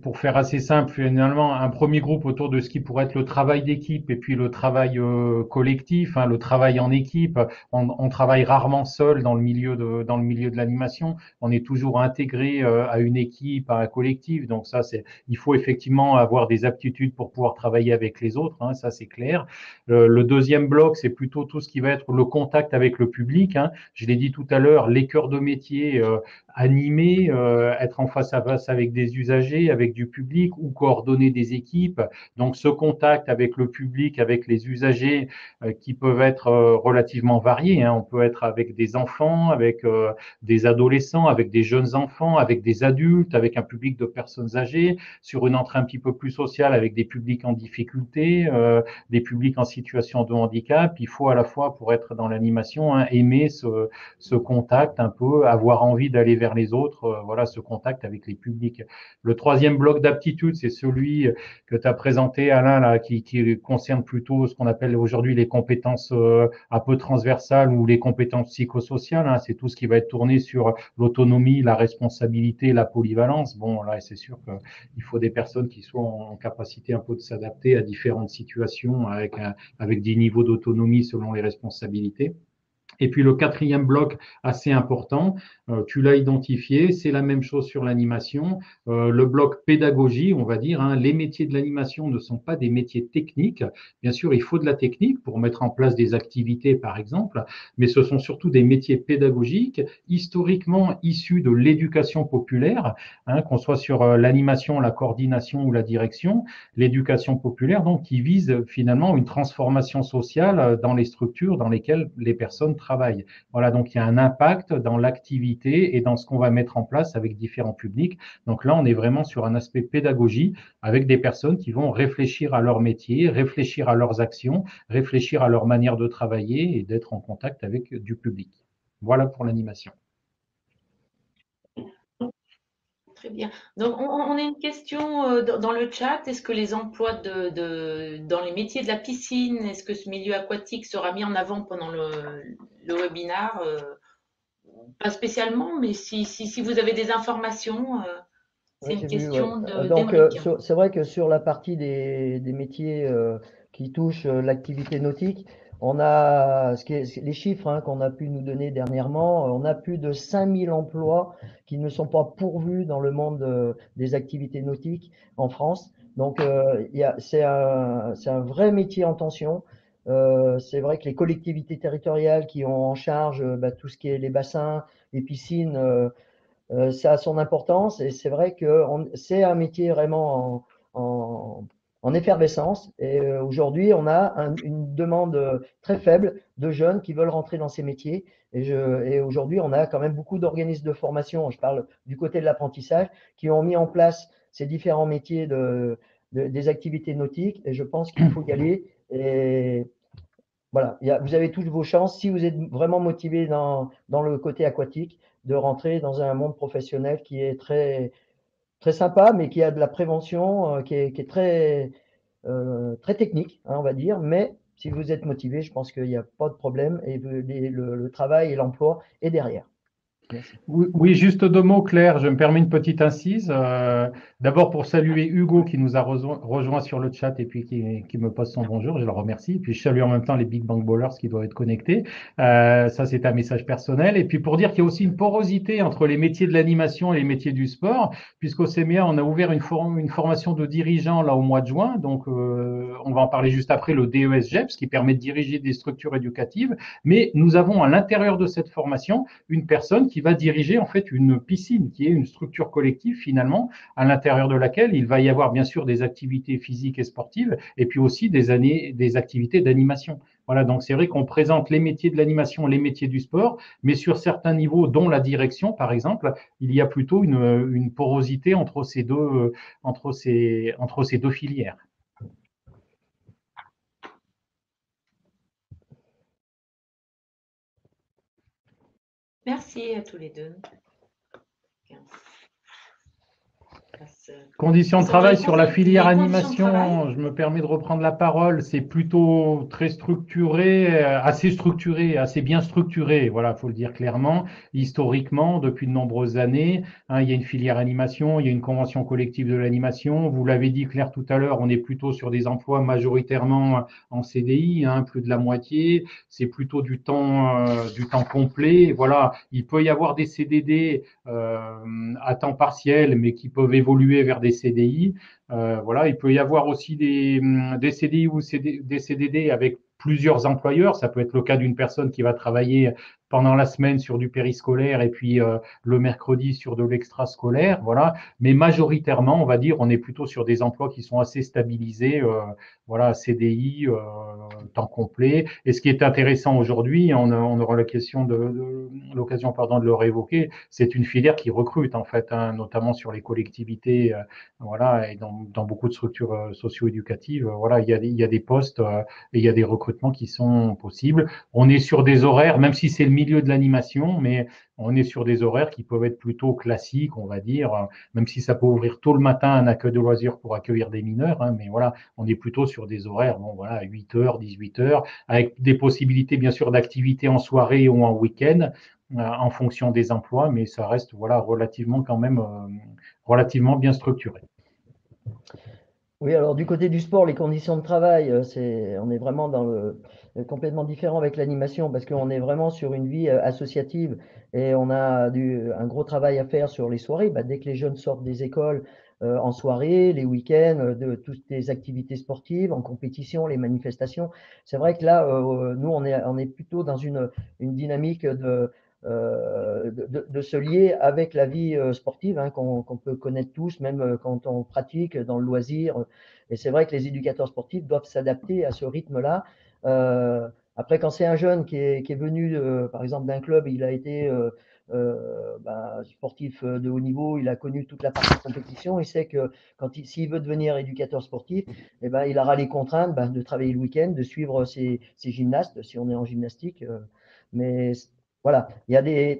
pour faire assez simple finalement. Un premier groupe autour de ce qui pourrait être le travail d'équipe et puis le travail collectif, hein, le travail en équipe. On travaille rarement seul dans le milieu de l'animation. On est toujours intégré à une équipe, à un collectif. Donc ça, il faut effectivement avoir des aptitudes pour pouvoir travailler avec les autres, hein, ça c'est clair. Le deuxième bloc, c'est plutôt tout ce qui va être le contact avec le public. Hein. Je l'ai dit tout à l'heure, les cœurs de métier, animer, être en face à face avec des usagers, avec du public ou coordonner des équipes. Donc ce contact avec le public, avec les usagers qui peuvent être relativement variés. Hein. On peut être avec des enfants, avec des adolescents, avec des jeunes enfants, avec des adultes, avec un public de personnes âgées, sur une entrée un petit peu plus sociale avec des publics en difficulté, des publics en situation de handicap. Il faut à la fois, pour être dans l'animation, hein, aimer ce contact un peu, avoir envie d'aller vers les autres, voilà, ce contact avec les publics. Le troisième bloc d'aptitude, c'est celui que tu as présenté, Alain, là, qui concerne plutôt ce qu'on appelle aujourd'hui les compétences un peu transversales ou les compétences psychosociales. Hein, c'est tout ce qui va être tourné sur l'autonomie, la responsabilité, la polyvalence. Bon, là, c'est sûr qu'il faut des personnes qui soient en capacité un peu de s'adapter à différentes situations avec des niveaux d'autonomie selon les responsabilités. Et puis le quatrième bloc assez important, tu l'as identifié, c'est la même chose sur l'animation. Le bloc pédagogie, on va dire, hein, les métiers de l'animation ne sont pas des métiers techniques. Bien sûr, il faut de la technique pour mettre en place des activités, par exemple, mais ce sont surtout des métiers pédagogiques, historiquement issus de l'éducation populaire, hein, qu'on soit sur l'animation, la coordination ou la direction, l'éducation populaire, donc qui vise finalement une transformation sociale dans les structures dans lesquelles les personnes travail. Voilà, donc il y a un impact dans l'activité et dans ce qu'on va mettre en place avec différents publics. Donc là, on est vraiment sur un aspect pédagogie avec des personnes qui vont réfléchir à leur métier, réfléchir à leurs actions, réfléchir à leur manière de travailler et d'être en contact avec du public. Voilà pour l'animation. Très bien. Donc, on a une question dans le chat. Est-ce que les emplois dans les métiers de la piscine, est-ce que ce milieu aquatique sera mis en avant pendant le webinaire? Pas spécialement, mais si vous avez des informations, c'est oui, une question vu, ouais. Donc, c'est vrai que sur la partie des métiers qui touchent l'activité nautique, On a les chiffres hein, qu'on a pu nous donner dernièrement. On a plus de 5000 emplois qui ne sont pas pourvus dans le monde des activités nautiques en France. Donc, c'est un vrai métier en tension. C'est vrai que les collectivités territoriales qui ont en charge tout ce qui est les bassins, les piscines, ça a son importance. Et c'est vrai que c'est un métier vraiment en effervescence, et aujourd'hui on a une demande très faible de jeunes qui veulent rentrer dans ces métiers, et aujourd'hui on a quand même beaucoup d'organismes de formation, je parle du côté de l'apprentissage, qui ont mis en place ces différents métiers des activités nautiques, et je pense qu'il faut y aller, et voilà, vous avez toutes vos chances, si vous êtes vraiment motivé dans le côté aquatique, de rentrer dans un monde professionnel qui est très sympa, mais qui a de la prévention, qui est très technique, hein, on va dire. Mais si vous êtes motivé, je pense qu'il n'y a pas de problème, et le travail et l'emploi est derrière. Merci. Oui, juste deux mots, Claire. Je me permets une petite incise. D'abord pour saluer Hugo qui nous a rejoint sur le chat et puis qui me pose son bonjour. Je le remercie. Et puis je salue en même temps les Big Bang Ballers qui doivent être connectés. Ça, c'est un message personnel. Et puis pour dire qu'il y a aussi une porosité entre les métiers de l'animation et les métiers du sport, puisqu'au CMEA, on a ouvert une formation de dirigeants là au mois de juin. Donc, on va en parler juste après, le DESJEPS qui permet de diriger des structures éducatives. Mais nous avons à l'intérieur de cette formation une personne qui va diriger en fait une piscine qui est une structure collective finalement, à l'intérieur de laquelle il va y avoir bien sûr des activités physiques et sportives, et puis aussi des activités d'animation. Voilà, donc c'est vrai qu'on présente les métiers de l'animation, les métiers du sport, mais sur certains niveaux, dont la direction par exemple, il y a plutôt une porosité entre ces deux filières. Merci à tous les deux. Conditions de travail sur la filière animation, je me permets de reprendre la parole, c'est plutôt très structuré, assez bien structuré, voilà, faut le dire clairement, historiquement, depuis de nombreuses années, hein, il y a une filière animation, il y a une convention collective de l'animation, vous l'avez dit Claire tout à l'heure, on est plutôt sur des emplois majoritairement en CDI, hein, plus de la moitié, c'est plutôt du temps complet, voilà, il peut y avoir des CDD à temps partiel, mais qui peuvent évoluer vers des CDI. Voilà, il peut y avoir aussi des CDI ou des CDD avec plusieurs employeurs. Ça peut être le cas d'une personne qui va travailler pendant la semaine sur du périscolaire et puis le mercredi sur de l'extrascolaire. Voilà, mais majoritairement, on va dire, on est plutôt sur des emplois qui sont assez stabilisés. Voilà, CDI, temps complet. Et ce qui est intéressant aujourd'hui, on aura l'occasion de le réévoquer, c'est une filière qui recrute en fait, hein, notamment sur les collectivités, voilà, et dans beaucoup de structures socio-éducatives. Voilà, il y a des postes et il y a des recrutements qui sont possibles. On est sur des horaires, même si c'est le milieu de l'animation, mais on est sur des horaires qui peuvent être plutôt classiques, on va dire, même si ça peut ouvrir tôt le matin un accueil de loisirs pour accueillir des mineurs, hein, mais voilà, on est plutôt sur des horaires, bon, voilà, 8h, 18h, avec des possibilités, bien sûr, d'activités en soirée ou en week-end, en fonction des emplois, mais ça reste, voilà, relativement bien structuré. Oui, alors du côté du sport, les conditions de travail, on est vraiment complètement différent avec l'animation, parce qu'on est vraiment sur une vie associative et on a un gros travail à faire sur les soirées. Dès que les jeunes sortent des écoles en soirée, les week-ends, toutes les activités sportives, en compétition, les manifestations, c'est vrai que là, nous, on est plutôt dans une dynamique de se lier avec la vie sportive, hein, qu'on peut connaître tous, même quand on pratique dans le loisir. Et c'est vrai que les éducateurs sportifs doivent s'adapter à ce rythme-là. Après, quand c'est un jeune qui est venu, par exemple, d'un club, il a été sportif de haut niveau, il a connu toute la partie compétition, il sait que s'il veut devenir éducateur sportif, eh ben, il aura les contraintes de travailler le week-end, de suivre ses gymnastes, si on est en gymnastique. Mais voilà, il y a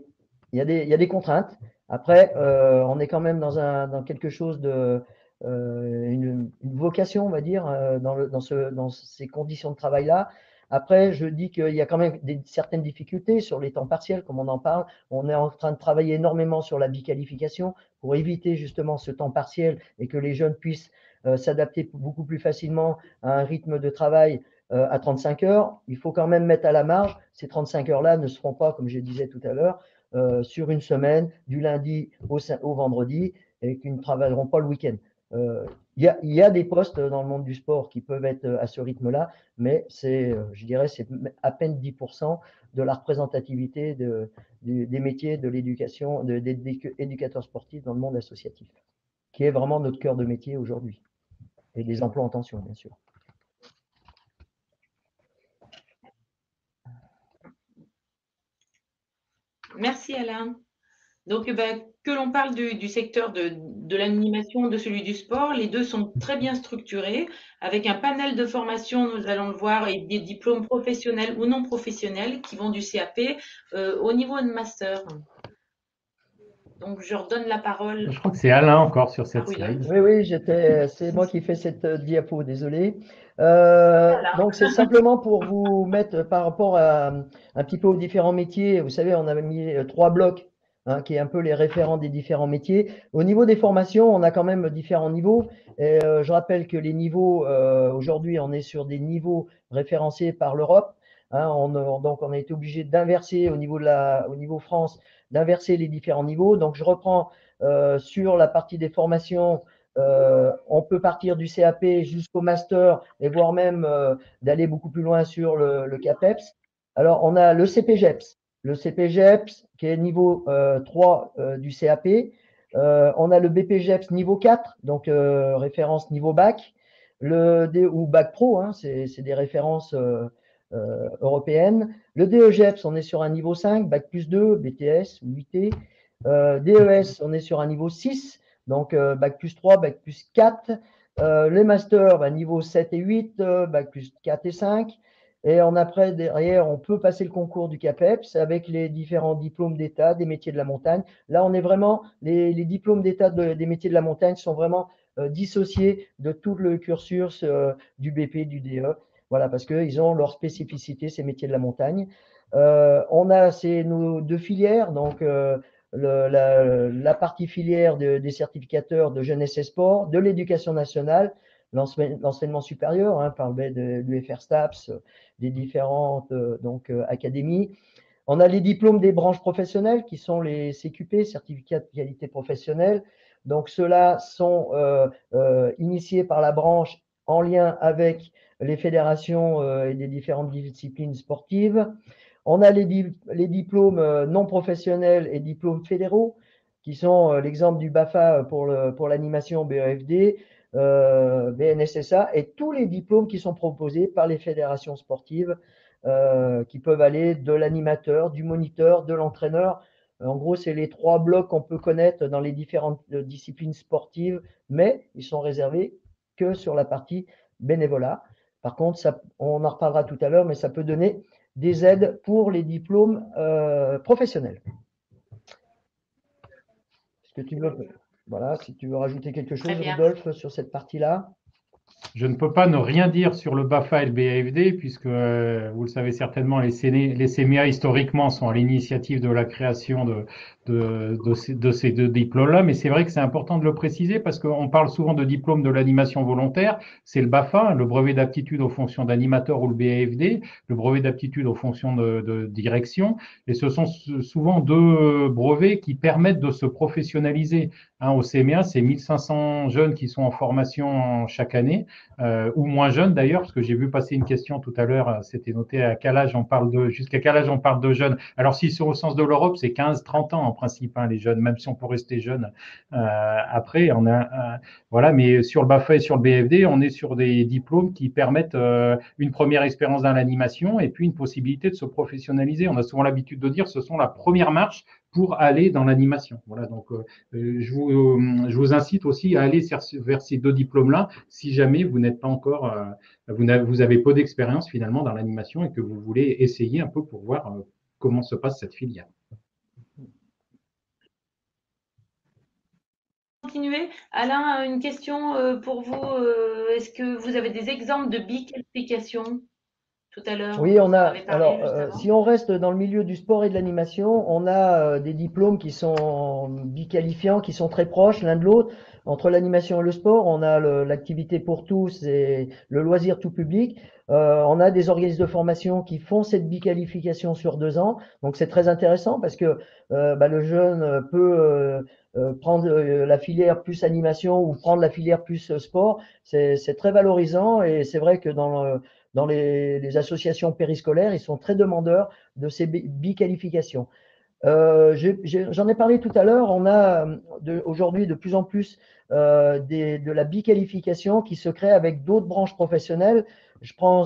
des contraintes. Après, on est quand même dans quelque chose de une vocation, on va dire, dans ces conditions de travail-là. Après, je dis qu'il y a quand même certaines difficultés sur les temps partiels, comme on en parle. On est en train de travailler énormément sur la biqualification pour éviter justement ce temps partiel et que les jeunes puissent s'adapter beaucoup plus facilement à un rythme de travail à 35 heures, il faut quand même mettre à la marge. Ces 35 heures-là ne seront pas, comme je disais tout à l'heure, sur une semaine, du lundi au vendredi, et qui ne travailleront pas le week-end. Il y a des postes dans le monde du sport qui peuvent être à ce rythme-là, mais je dirais c'est à peine 10% de la représentativité des métiers de l'éducation, des éducateurs sportifs dans le monde associatif, qui est vraiment notre cœur de métier aujourd'hui, et des emplois en tension, bien sûr. Merci Alain. Donc, que l'on parle du secteur de l'animation, de celui du sport, les deux sont très bien structurés, avec un panel de formation, nous allons le voir, et des diplômes professionnels ou non professionnels qui vont du CAP au niveau de master. Donc, je redonne la parole. Je crois que c'est Alain encore sur cette slide. Oui, c'est moi qui fais cette diapo, désolé. Voilà. Donc, c'est simplement pour vous mettre par rapport un petit peu aux différents métiers. Vous savez, on a mis 3 blocs. Hein, qui est un peu les référents des différents métiers. Au niveau des formations, on a quand même différents niveaux. Et, je rappelle que les niveaux, aujourd'hui, on est sur des niveaux référencés par l'Europe. Hein, donc, on a été obligé d'inverser au niveau France, d'inverser les différents niveaux. Donc, je reprends sur la partie des formations. On peut partir du CAP jusqu'au master et voire même d'aller beaucoup plus loin sur le CAPEPS. Alors, on a le CPJEPS. Le CPJEPS qui est niveau 3 du CAP. On a le BPJEPS niveau 4, donc référence niveau bac, ou bac pro, hein, c'est des références européennes. Le DEJEPS, on est sur un niveau 5, bac plus 2, BTS ou UT. DES, on est sur un niveau 6, donc bac plus 3, bac plus 4. Les masters, niveau 7 et 8, bac plus 4 et 5. Et après, derrière, on peut passer le concours du CAPEPS avec les différents diplômes d'État des métiers de la montagne. Là, on est vraiment, les diplômes d'État des métiers de la montagne sont vraiment dissociés de tout le cursus du BP, du DE. Voilà, parce qu'ils ont leur spécificité, ces métiers de la montagne. On a nos deux filières, donc la partie filière des certificateurs de jeunesse et sport, de l'éducation nationale, l'enseignement supérieur, hein, par le biais de l'UFR-STAPS, des différentes académies. On a les diplômes des branches professionnelles qui sont les CQP, certificats de qualité professionnelle. Donc, ceux-là sont initiés par la branche en lien avec les fédérations et les différentes disciplines sportives. On a les diplômes non professionnels et diplômes fédéraux qui sont l'exemple du BAFA pour l'animation BAFD, BNSSA et tous les diplômes qui sont proposés par les fédérations sportives qui peuvent aller de l'animateur, du moniteur, de l'entraîneur. En gros, c'est les 3 blocs qu'on peut connaître dans les différentes disciplines sportives, mais ils sont réservés que sur la partie bénévolat. Par contre, on en reparlera tout à l'heure, mais ça peut donner des aides pour les diplômes professionnels. Est-ce que tu veux… Voilà, si tu veux rajouter quelque chose, Rudolph, sur cette partie-là. Je ne peux pas ne rien dire sur le BAFA et le BAFD, puisque, vous le savez certainement, les CMEA, historiquement, sont à l'initiative de la création de ces deux diplômes-là. Mais c'est vrai que c'est important de le préciser, parce qu'on parle souvent de diplôme de l'animation volontaire. C'est le BAFA, le brevet d'aptitude aux fonctions d'animateur, ou le BAFD, le brevet d'aptitude aux fonctions de direction. Et ce sont souvent deux brevets qui permettent de se professionnaliser. Hein, au CMEA, c'est 1500 jeunes qui sont en formation chaque année, ou moins jeunes d'ailleurs, parce que j'ai vu passer une question tout à l'heure, c'était noté à quel âge on parle jusqu'à quel âge on parle de jeunes. Alors, s'ils sont au sens de l'Europe, c'est 15-30 ans en principe, hein, les jeunes, même si on peut rester jeune. Après, on a, voilà, mais sur le BAFA et sur le BFD, on est sur des diplômes qui permettent une première expérience dans l'animation et puis une possibilité de se professionnaliser. On a souvent l'habitude de dire, ce sont la première marche pour aller dans l'animation. Voilà, donc je vous incite aussi à aller vers ces deux diplômes-là si jamais vous n'êtes pas encore, vous avez peu d'expérience finalement dans l'animation et que vous voulez essayer un peu pour voir comment se passe cette filière. Continuez. Alain, une question pour vous. Est-ce que vous avez des exemples de biqualification ? Tout à l'heure. Oui, on a. Alors, si on reste dans le milieu du sport et de l'animation, on a des diplômes qui sont biqualifiants, qui sont très proches l'un de l'autre. Entre l'animation et le sport, on a l'activité pour tous et le loisir tout public. On a des organismes de formation qui font cette biqualification sur 2 ans. Donc, c'est très intéressant parce que le jeune peut prendre la filière plus animation ou prendre la filière plus sport. C'est très valorisant et c'est vrai que dans les associations périscolaires, ils sont très demandeurs de ces biqualifications. J'en ai parlé tout à l'heure, on a aujourd'hui de plus en plus de la biqualification qui se crée avec d'autres branches professionnelles. Je prends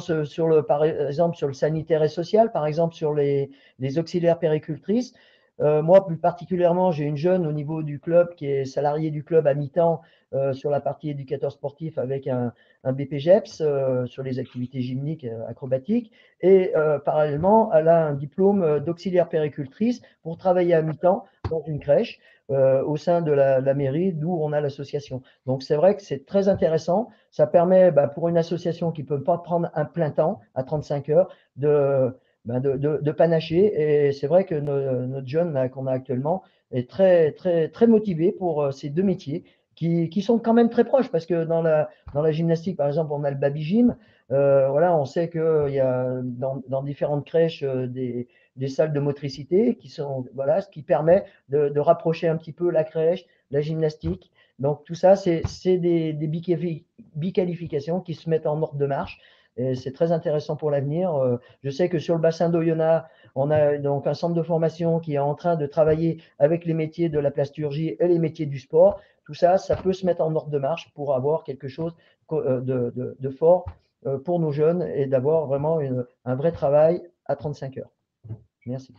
par exemple sur le sanitaire et social, par exemple sur les auxiliaires péricultrices. Moi, plus particulièrement, j'ai une jeune au niveau du club qui est salariée du club à mi-temps sur la partie éducateur sportif avec un BPJEPS sur les activités gymniques acrobatiques. Et parallèlement, elle a un diplôme d'auxiliaire péricultrice pour travailler à mi-temps dans une crèche au sein de la mairie d'où on a l'association. Donc, c'est vrai que c'est très intéressant. Ça permet pour une association qui ne peut pas prendre un plein temps à 35 heures de panacher, et c'est vrai que notre jeune qu'on a actuellement est très, très, très motivé pour ces deux métiers qui sont quand même très proches, parce que dans la gymnastique, par exemple, on a le baby gym, on sait qu'il y a dans différentes crèches des salles de motricité qui sont, ce qui permet de rapprocher un petit peu la crèche, la gymnastique. Donc tout ça, c'est des biqualifications qui se mettent en ordre de marche. Et c'est très intéressant pour l'avenir. Je sais que sur le bassin d'Oyonnax, on a donc un centre de formation qui est en train de travailler avec les métiers de la plasturgie et les métiers du sport. Tout ça, ça peut se mettre en ordre de marche pour avoir quelque chose de fort pour nos jeunes et d'avoir vraiment un vrai travail à 35 heures. Merci.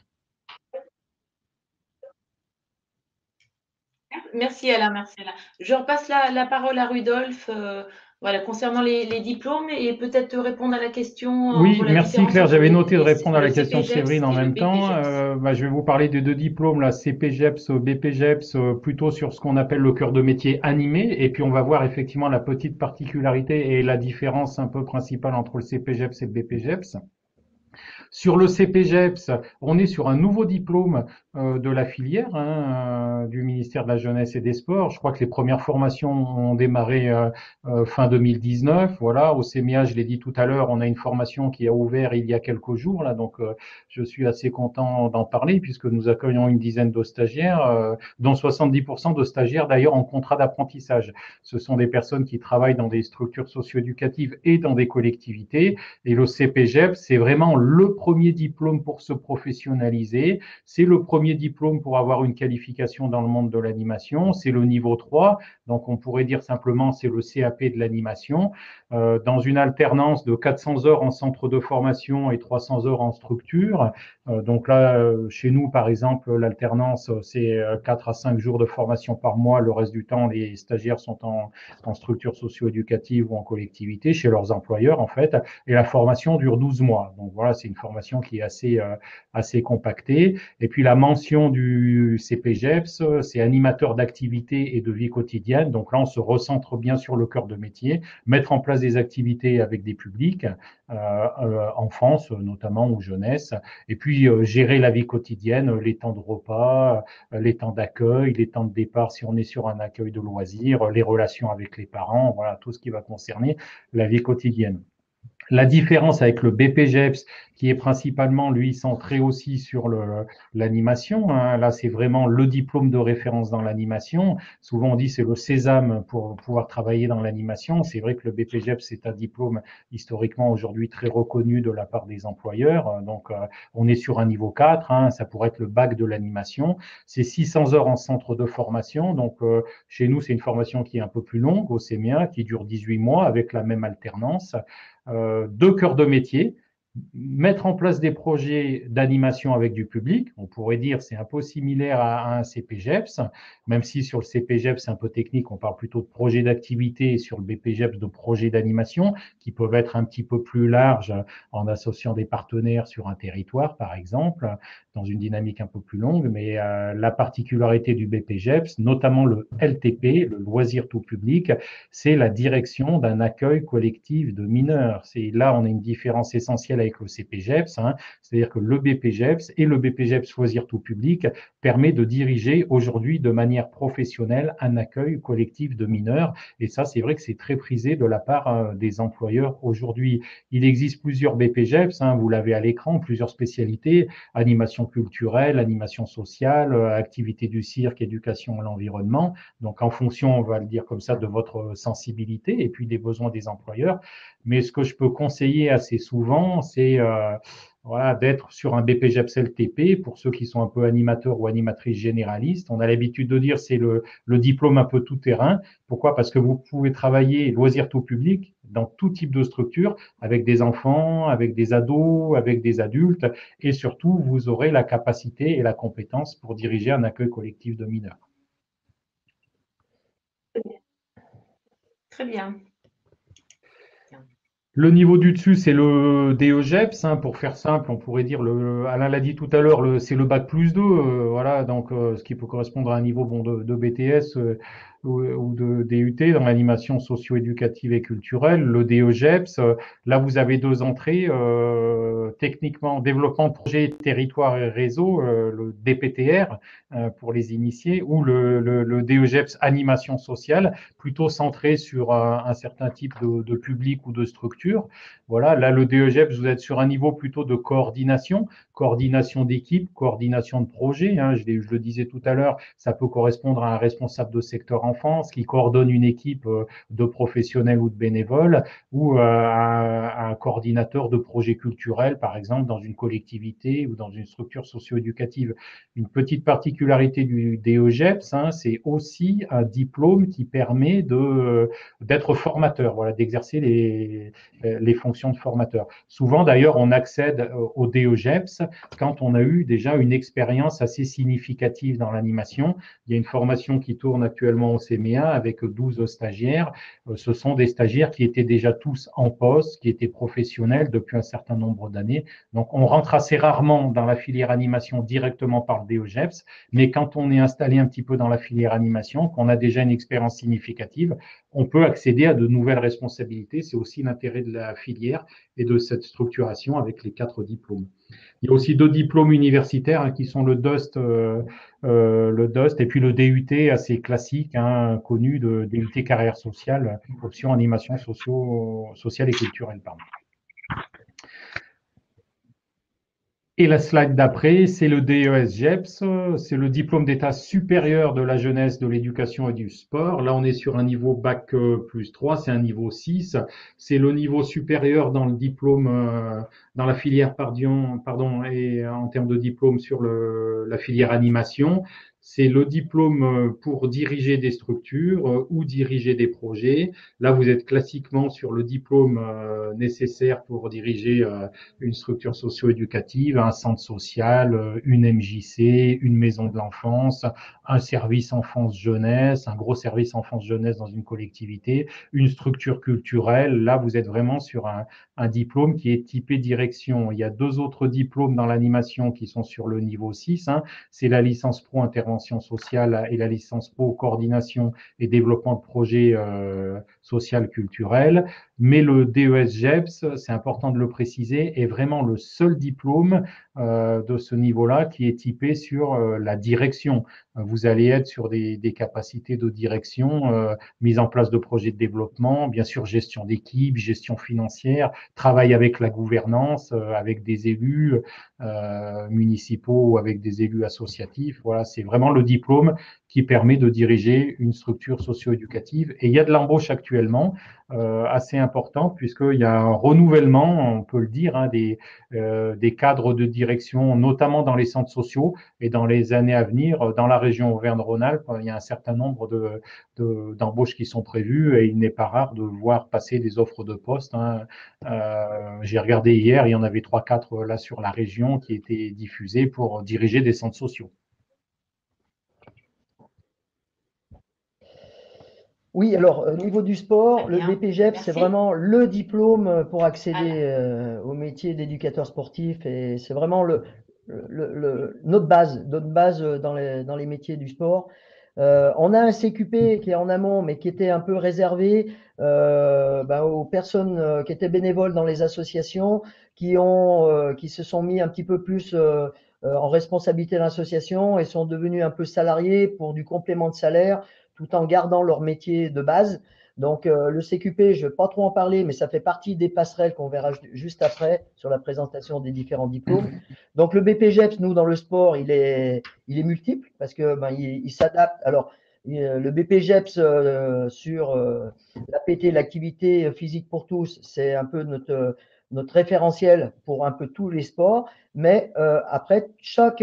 Merci Alain, merci Alain. Je repasse la parole à Rudolph. Voilà, concernant les diplômes et peut-être répondre à la question. Oui, merci Claire, j'avais noté de répondre à la question de Séverine en même temps. Je vais vous parler des 2 diplômes, la CPJEPS, BPJEPS, plutôt sur ce qu'on appelle le cœur de métier animé. Et puis on va voir effectivement la petite particularité et la différence un peu principale entre le CPJEPS et le BPJEPS. Sur le CPJEPS, on est sur un nouveau diplôme de la filière du ministère de la Jeunesse et des Sports. Je crois que les premières formations ont démarré fin 2019. Voilà, au CMEA, je l'ai dit tout à l'heure, on a une formation qui a ouvert il y a quelques jours. Là, donc, je suis assez content d'en parler puisque nous accueillons une dizaine de stagiaires, dont 70% de stagiaires d'ailleurs en contrat d'apprentissage. Ce sont des personnes qui travaillent dans des structures socio-éducatives et dans des collectivités. Et le CPJEPS, c'est vraiment le premier diplôme pour se professionnaliser, c'est le premier diplôme pour avoir une qualification dans le monde de l'animation, c'est le niveau 3, donc on pourrait dire simplement c'est le CAP de l'animation, dans une alternance de 400 heures en centre de formation et 300 heures en structure. Donc là, chez nous par exemple, l'alternance c'est 4 à 5 jours de formation par mois, le reste du temps les stagiaires sont en structure socio-éducative ou en collectivité, chez leurs employeurs en fait, et la formation dure 12 mois, donc voilà, c'est une formation qui est assez compactée. Et puis la mention du CPJEPS, c'est animateur d'activités et de vie quotidienne. Donc là, on se recentre bien sur le cœur de métier, mettre en place des activités avec des publics, enfance notamment ou jeunesse, et puis gérer la vie quotidienne, les temps de repas, les temps d'accueil, les temps de départ si on est sur un accueil de loisirs, les relations avec les parents, voilà tout ce qui va concerner la vie quotidienne. La différence avec le BPJEPS, qui est principalement, lui, centré aussi sur l'animation. Là, c'est vraiment le diplôme de référence dans l'animation. Souvent, on dit c'est le sésame pour pouvoir travailler dans l'animation. C'est vrai que le BPJEPS, c'est un diplôme historiquement aujourd'hui très reconnu de la part des employeurs. Donc, on est sur un niveau 4. Ça pourrait être le bac de l'animation. C'est 600 heures en centre de formation. Donc, chez nous, c'est une formation qui est un peu plus longue, au CMEA, qui dure 18 mois avec la même alternance. 2 cœurs de métier, mettre en place des projets d'animation avec du public, on pourrait dire c'est un peu similaire à un CPJEPS, même si sur le CPJEPS c'est un peu technique, on parle plutôt de projets d'activité et sur le BPJEPS de projets d'animation qui peuvent être un petit peu plus larges en associant des partenaires sur un territoire par exemple. dans une dynamique un peu plus longue, mais la particularité du BPJEPS, notamment le LTP, le loisir tout public, c'est la direction d'un accueil collectif de mineurs. Là, on a une différence essentielle avec le CPJEPS, hein, c'est-à-dire que le BPJEPS et le BPJEPS loisir tout public permet de diriger aujourd'hui de manière professionnelle un accueil collectif de mineurs. Et ça, c'est vrai que c'est très prisé de la part des employeurs aujourd'hui. Il existe plusieurs BPJEPS, hein, vous l'avez à l'écran, plusieurs spécialités, animation culturelle, animation sociale, activité du cirque, éducation à l'environnement. Donc, en fonction, on va le dire comme ça, de votre sensibilité et puis des besoins des employeurs. Mais ce que je peux conseiller assez souvent, c'est voilà, d'être sur un BPJEPS LTP, pour ceux qui sont un peu animateurs ou animatrices généralistes. On a l'habitude de dire c'est le diplôme un peu tout terrain. Pourquoi? Parce que vous pouvez travailler loisirs tout public dans tout type de structure, avec des enfants, avec des ados, avec des adultes, et surtout, vous aurez la capacité et la compétence pour diriger un accueil collectif de mineurs. Très bien. Le niveau du dessus, c'est le DEJEPS, hein, pour faire simple, on pourrait dire, Alain l'a dit tout à l'heure, c'est le bac plus 2, voilà, donc ce qui peut correspondre à un niveau bon, de BTS ou de DUT dans l'animation socio-éducative et culturelle. Le DEJEPS, là vous avez deux entrées, techniquement développement projet, territoire et réseau, le DPTR pour les initiés, ou le DEJEPS animation sociale, plutôt centré sur un certain type de public ou de structure. Voilà, là le DEJEPS, vous êtes sur un niveau plutôt de coordination d'équipe, coordination de projet, hein, je le disais tout à l'heure, ça peut correspondre à un responsable de secteur enfance qui coordonne une équipe de professionnels ou de bénévoles, ou à un coordinateur de projet culturel, par exemple, dans une collectivité ou dans une structure socio-éducative. Une petite particularité du DEJEPS, hein, c'est aussi un diplôme qui permet d'être formateur, voilà, d'exercer les fonctions de formateur. Souvent, d'ailleurs, on accède au DEJEPS quand on a eu déjà une expérience assez significative dans l'animation. Il y a une formation qui tourne actuellement au CMEA avec 12 stagiaires. Ce sont des stagiaires qui étaient déjà tous en poste, qui étaient professionnels depuis un certain nombre d'années. Donc, on rentre assez rarement dans la filière animation directement par le DEJEPS, mais quand on est installé un petit peu dans la filière animation, qu'on a déjà une expérience significative, on peut accéder à de nouvelles responsabilités. C'est aussi l'intérêt de la filière et de cette structuration avec les 4 diplômes. Il y a aussi 2 diplômes universitaires, hein, qui sont le DUST, et puis le DUT assez classique, hein, connu, de DUT carrière sociale, option animation sociale et culturelle. Pardon. Et la slide d'après, c'est le DESJEPS, c'est le diplôme d'état supérieur de la jeunesse, de l'éducation et du sport. Là, on est sur un niveau bac plus 3, c'est un niveau 6. C'est le niveau supérieur dans le diplôme, dans la filière, pardon, et en termes de diplôme sur la filière animation. C'est le diplôme pour diriger des structures ou diriger des projets. Là, vous êtes classiquement sur le diplôme nécessaire pour diriger une structure socio-éducative, un centre social, une MJC, une maison de l'enfance, un service enfance-jeunesse, un gros service enfance-jeunesse dans une collectivité, une structure culturelle. Là, vous êtes vraiment sur un diplôme qui est typé direction. Il y a 2 autres diplômes dans l'animation qui sont sur le niveau 6, hein. C'est la licence pro intervention sociale et la licence pro coordination et développement de projets social culturel. Mais le DESJEPS, c'est important de le préciser, est vraiment le seul diplôme de ce niveau-là qui est typé sur la direction. Vous allez être sur des capacités de direction, mise en place de projets de développement, bien sûr gestion d'équipe, gestion financière, travail avec la gouvernance, avec des élus municipaux ou avec des élus associatifs. Voilà, c'est vraiment le diplôme qui permet de diriger une structure socio-éducative. Et il y a de l'embauche actuellement, assez importante, puisqu'il y a un renouvellement, on peut le dire, hein, des cadres de direction, notamment dans les centres sociaux. Et dans les années à venir, dans la région Auvergne-Rhône-Alpes, il y a un certain nombre d'embauches qui sont prévues, et il n'est pas rare de voir passer des offres de postes, hein. J'ai regardé hier, il y en avait 3-4 là sur la région qui étaient diffusées pour diriger des centres sociaux. Oui, alors au niveau du sport, le BPJEPS, c'est vraiment le diplôme pour accéder au métier d'éducateur sportif, et c'est vraiment notre base dans les métiers du sport. On a un CQP qui est en amont, mais qui était un peu réservé aux personnes qui étaient bénévoles dans les associations, qui se sont mis un petit peu plus en responsabilité de l'association et sont devenus un peu salariés pour du complément de salaire, tout en gardant leur métier de base. Donc, le CQP, je ne vais pas trop en parler, mais ça fait partie des passerelles qu'on verra juste après sur la présentation des différents diplômes. Donc, le BPJEPS, nous, dans le sport, il est multiple parce que il s'adapte. Alors, le BPJEPS sur l'APT, l'activité physique pour tous, c'est un peu notre référentiel pour un peu tous les sports. Mais après, chaque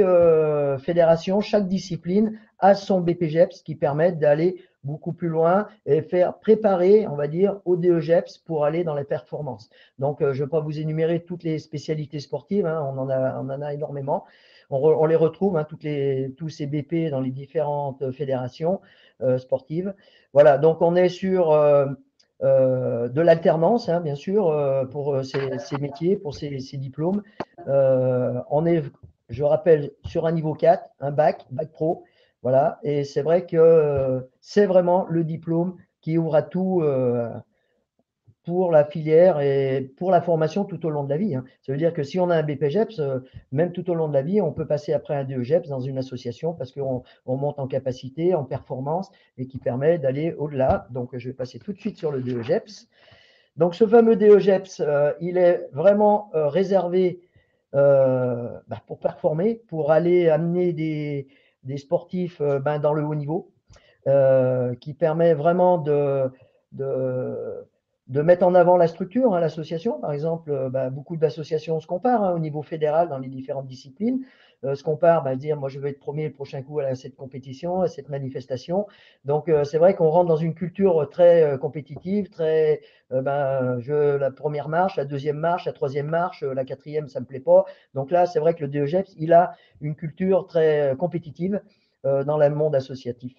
fédération, chaque discipline a son BPJEPS qui permet d'aller beaucoup plus loin et faire préparer, on va dire, au DEJEPS pour aller dans les performances. Donc, je ne vais pas vous énumérer toutes les spécialités sportives, hein, on en a énormément. On les retrouve, hein, tous ces BP dans les différentes fédérations sportives. Voilà, donc on est sur de l'alternance, hein, bien sûr, pour ces métiers, pour ces diplômes. On est, je rappelle, sur un niveau 4, un bac pro. Voilà, et c'est vrai que c'est vraiment le diplôme qui ouvre à tout pour la filière et pour la formation tout au long de la vie. Hein. Ça veut dire que si on a un BPJEPS, même tout au long de la vie, on peut passer après un DEJEPS dans une association parce qu'on monte en capacité, en performance et qui permet d'aller au-delà. Donc, je vais passer tout de suite sur le DEJEPS. Donc, ce fameux DEJEPS, il est vraiment réservé pour performer, pour aller amener des sportifs dans le haut niveau, qui permet vraiment de mettre en avant la structure, hein, l'association. Par exemple, beaucoup d'associations se comparent au niveau fédéral dans les différentes disciplines, se comparent, dire moi je veux être premier le prochain coup à cette compétition, à cette manifestation. Donc c'est vrai qu'on rentre dans une culture très compétitive, très la première marche, la deuxième marche, la troisième marche, la quatrième ça me plaît pas. Donc là c'est vrai que le DEJEPS il a une culture très compétitive dans le monde associatif.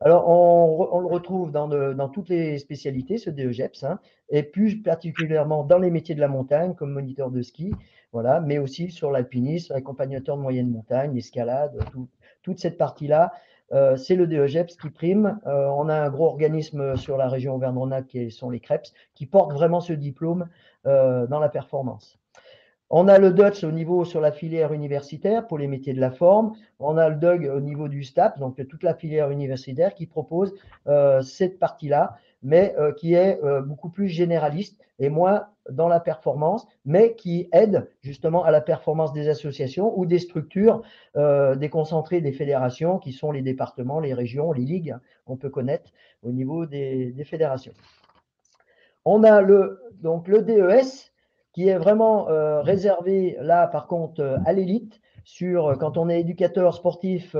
Alors, on le retrouve dans toutes les spécialités, ce DEJEPS, hein, et plus particulièrement dans les métiers de la montagne, comme moniteur de ski, voilà, mais aussi sur l'alpinisme, accompagnateur de moyenne montagne, l'escalade, toute cette partie-là, c'est le DEJEPS qui prime. On a un gros organisme sur la région Auvergne-Rhône-Alpes qui sont les CREPS, qui portent vraiment ce diplôme dans la performance. On a le DUTS au niveau sur la filière universitaire pour les métiers de la forme. On a le DUG au niveau du STAPS, donc toute la filière universitaire qui propose cette partie-là, mais qui est beaucoup plus généraliste et moins dans la performance, mais qui aide justement à la performance des associations ou des structures déconcentrées des fédérations qui sont les départements, les régions, les ligues qu'on peut connaître au niveau des fédérations. On a donc le DES, qui est vraiment réservé là par contre à l'élite, quand on est éducateur sportif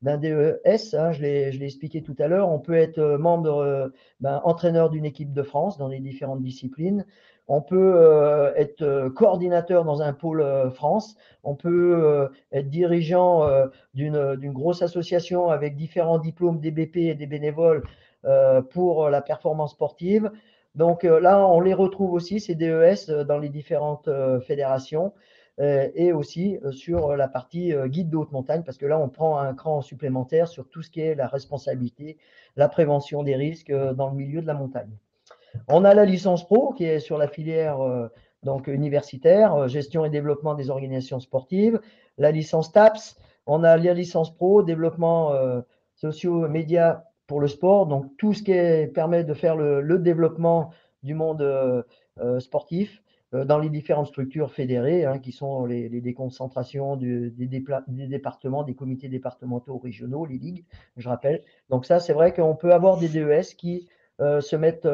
d'un DES, hein, je l'ai expliqué tout à l'heure, on peut être membre, entraîneur d'une équipe de France dans les différentes disciplines, on peut être coordinateur dans un pôle France, on peut être dirigeant d'une grosse association avec différents diplômes des BP et des bénévoles pour la performance sportive. Donc là, on les retrouve aussi, ces DES, dans les différentes fédérations et aussi sur la partie guide de haute montagne, parce que là, on prend un cran supplémentaire sur tout ce qui est la responsabilité, la prévention des risques dans le milieu de la montagne. On a la licence pro qui est sur la filière universitaire, gestion et développement des organisations sportives, la licence TAPS, on a la licence pro, développement socio-média pour le sport, donc tout ce qui permet de faire le développement du monde sportif dans les différentes structures fédérées, hein, qui sont les déconcentrations des départements, des comités départementaux régionaux, les ligues, je rappelle. Donc ça, c'est vrai qu'on peut avoir des DES qui se mettent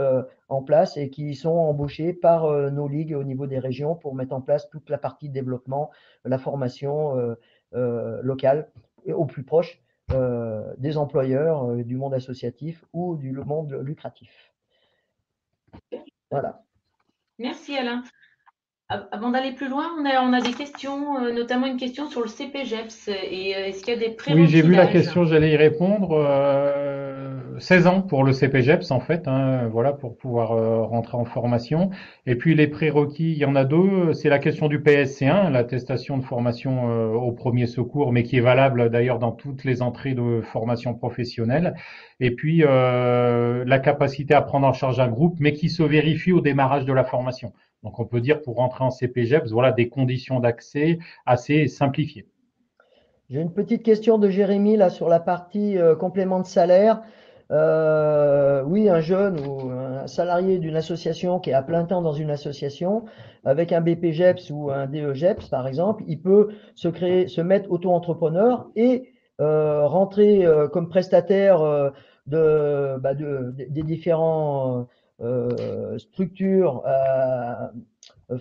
en place et qui sont embauchés par nos ligues au niveau des régions pour mettre en place toute la partie développement, la formation locale et au plus proche des employeurs, du monde associatif ou du monde lucratif. Voilà. Merci Alain. Avant d'aller plus loin, on a des questions, notamment une question sur le CPJEPS. Est-ce qu'il y a des prérequis? Oui, j'ai vu la question, j'allais y répondre. 16 ans pour le CPJEPS en fait, hein, voilà, pour pouvoir rentrer en formation. Et puis les prérequis, il y en a deux, c'est la question du PSC1, l'attestation de formation au premier secours, mais qui est valable d'ailleurs dans toutes les entrées de formation professionnelle. Et puis la capacité à prendre en charge un groupe, mais qui se vérifie au démarrage de la formation. Donc on peut dire pour rentrer en CPJEPS, voilà des conditions d'accès assez simplifiées. J'ai une petite question de Jérémy là sur la partie complément de salaire. Oui, un jeune ou un salarié d'une association qui est à plein temps dans une association avec un BPJEPS ou un DEJEPS par exemple, il peut se mettre auto-entrepreneur et rentrer comme prestataire des différents structures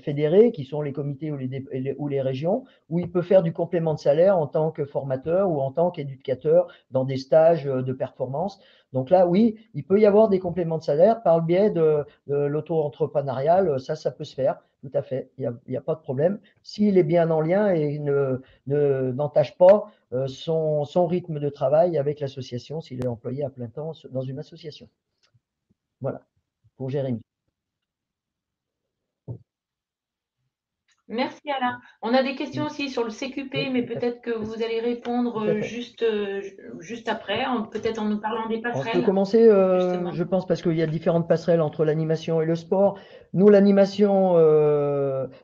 fédérés qui sont les comités ou les régions, où il peut faire du complément de salaire en tant que formateur ou en tant qu'éducateur dans des stages de performance. Donc là, oui, il peut y avoir des compléments de salaire par le biais de l'auto-entrepreneurial. Ça peut se faire, tout à fait. Il n'y a pas de problème. S'il est bien en lien et n'entache pas son rythme de travail avec l'association, s'il est employé à plein temps dans une association. Voilà, pour Jérémy. Merci Alain. On a des questions aussi sur le CQP, mais peut-être que vous allez répondre juste après, peut-être en nous parlant des passerelles. On peut commencer, je pense, parce qu'il y a différentes passerelles entre l'animation et le sport. Nous, l'animation,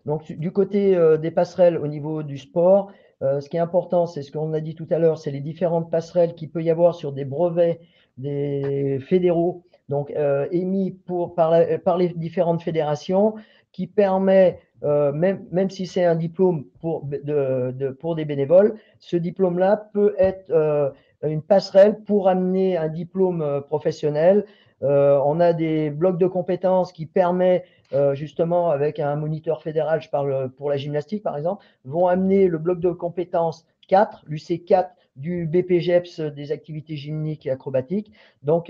donc du côté des passerelles au niveau du sport, ce qui est important, c'est ce qu'on a dit tout à l'heure, c'est les différentes passerelles qu'il peut y avoir sur des brevets des fédéraux, donc émis par les différentes fédérations, qui permet… Même si c'est un diplôme pour des bénévoles, ce diplôme-là peut être une passerelle pour amener un diplôme professionnel. On a des blocs de compétences qui permettent justement, avec un moniteur fédéral, je parle pour la gymnastique par exemple, vont amener le bloc de compétences 4, l'UC4 du BPJEPS des activités gymniques et acrobatiques. Donc,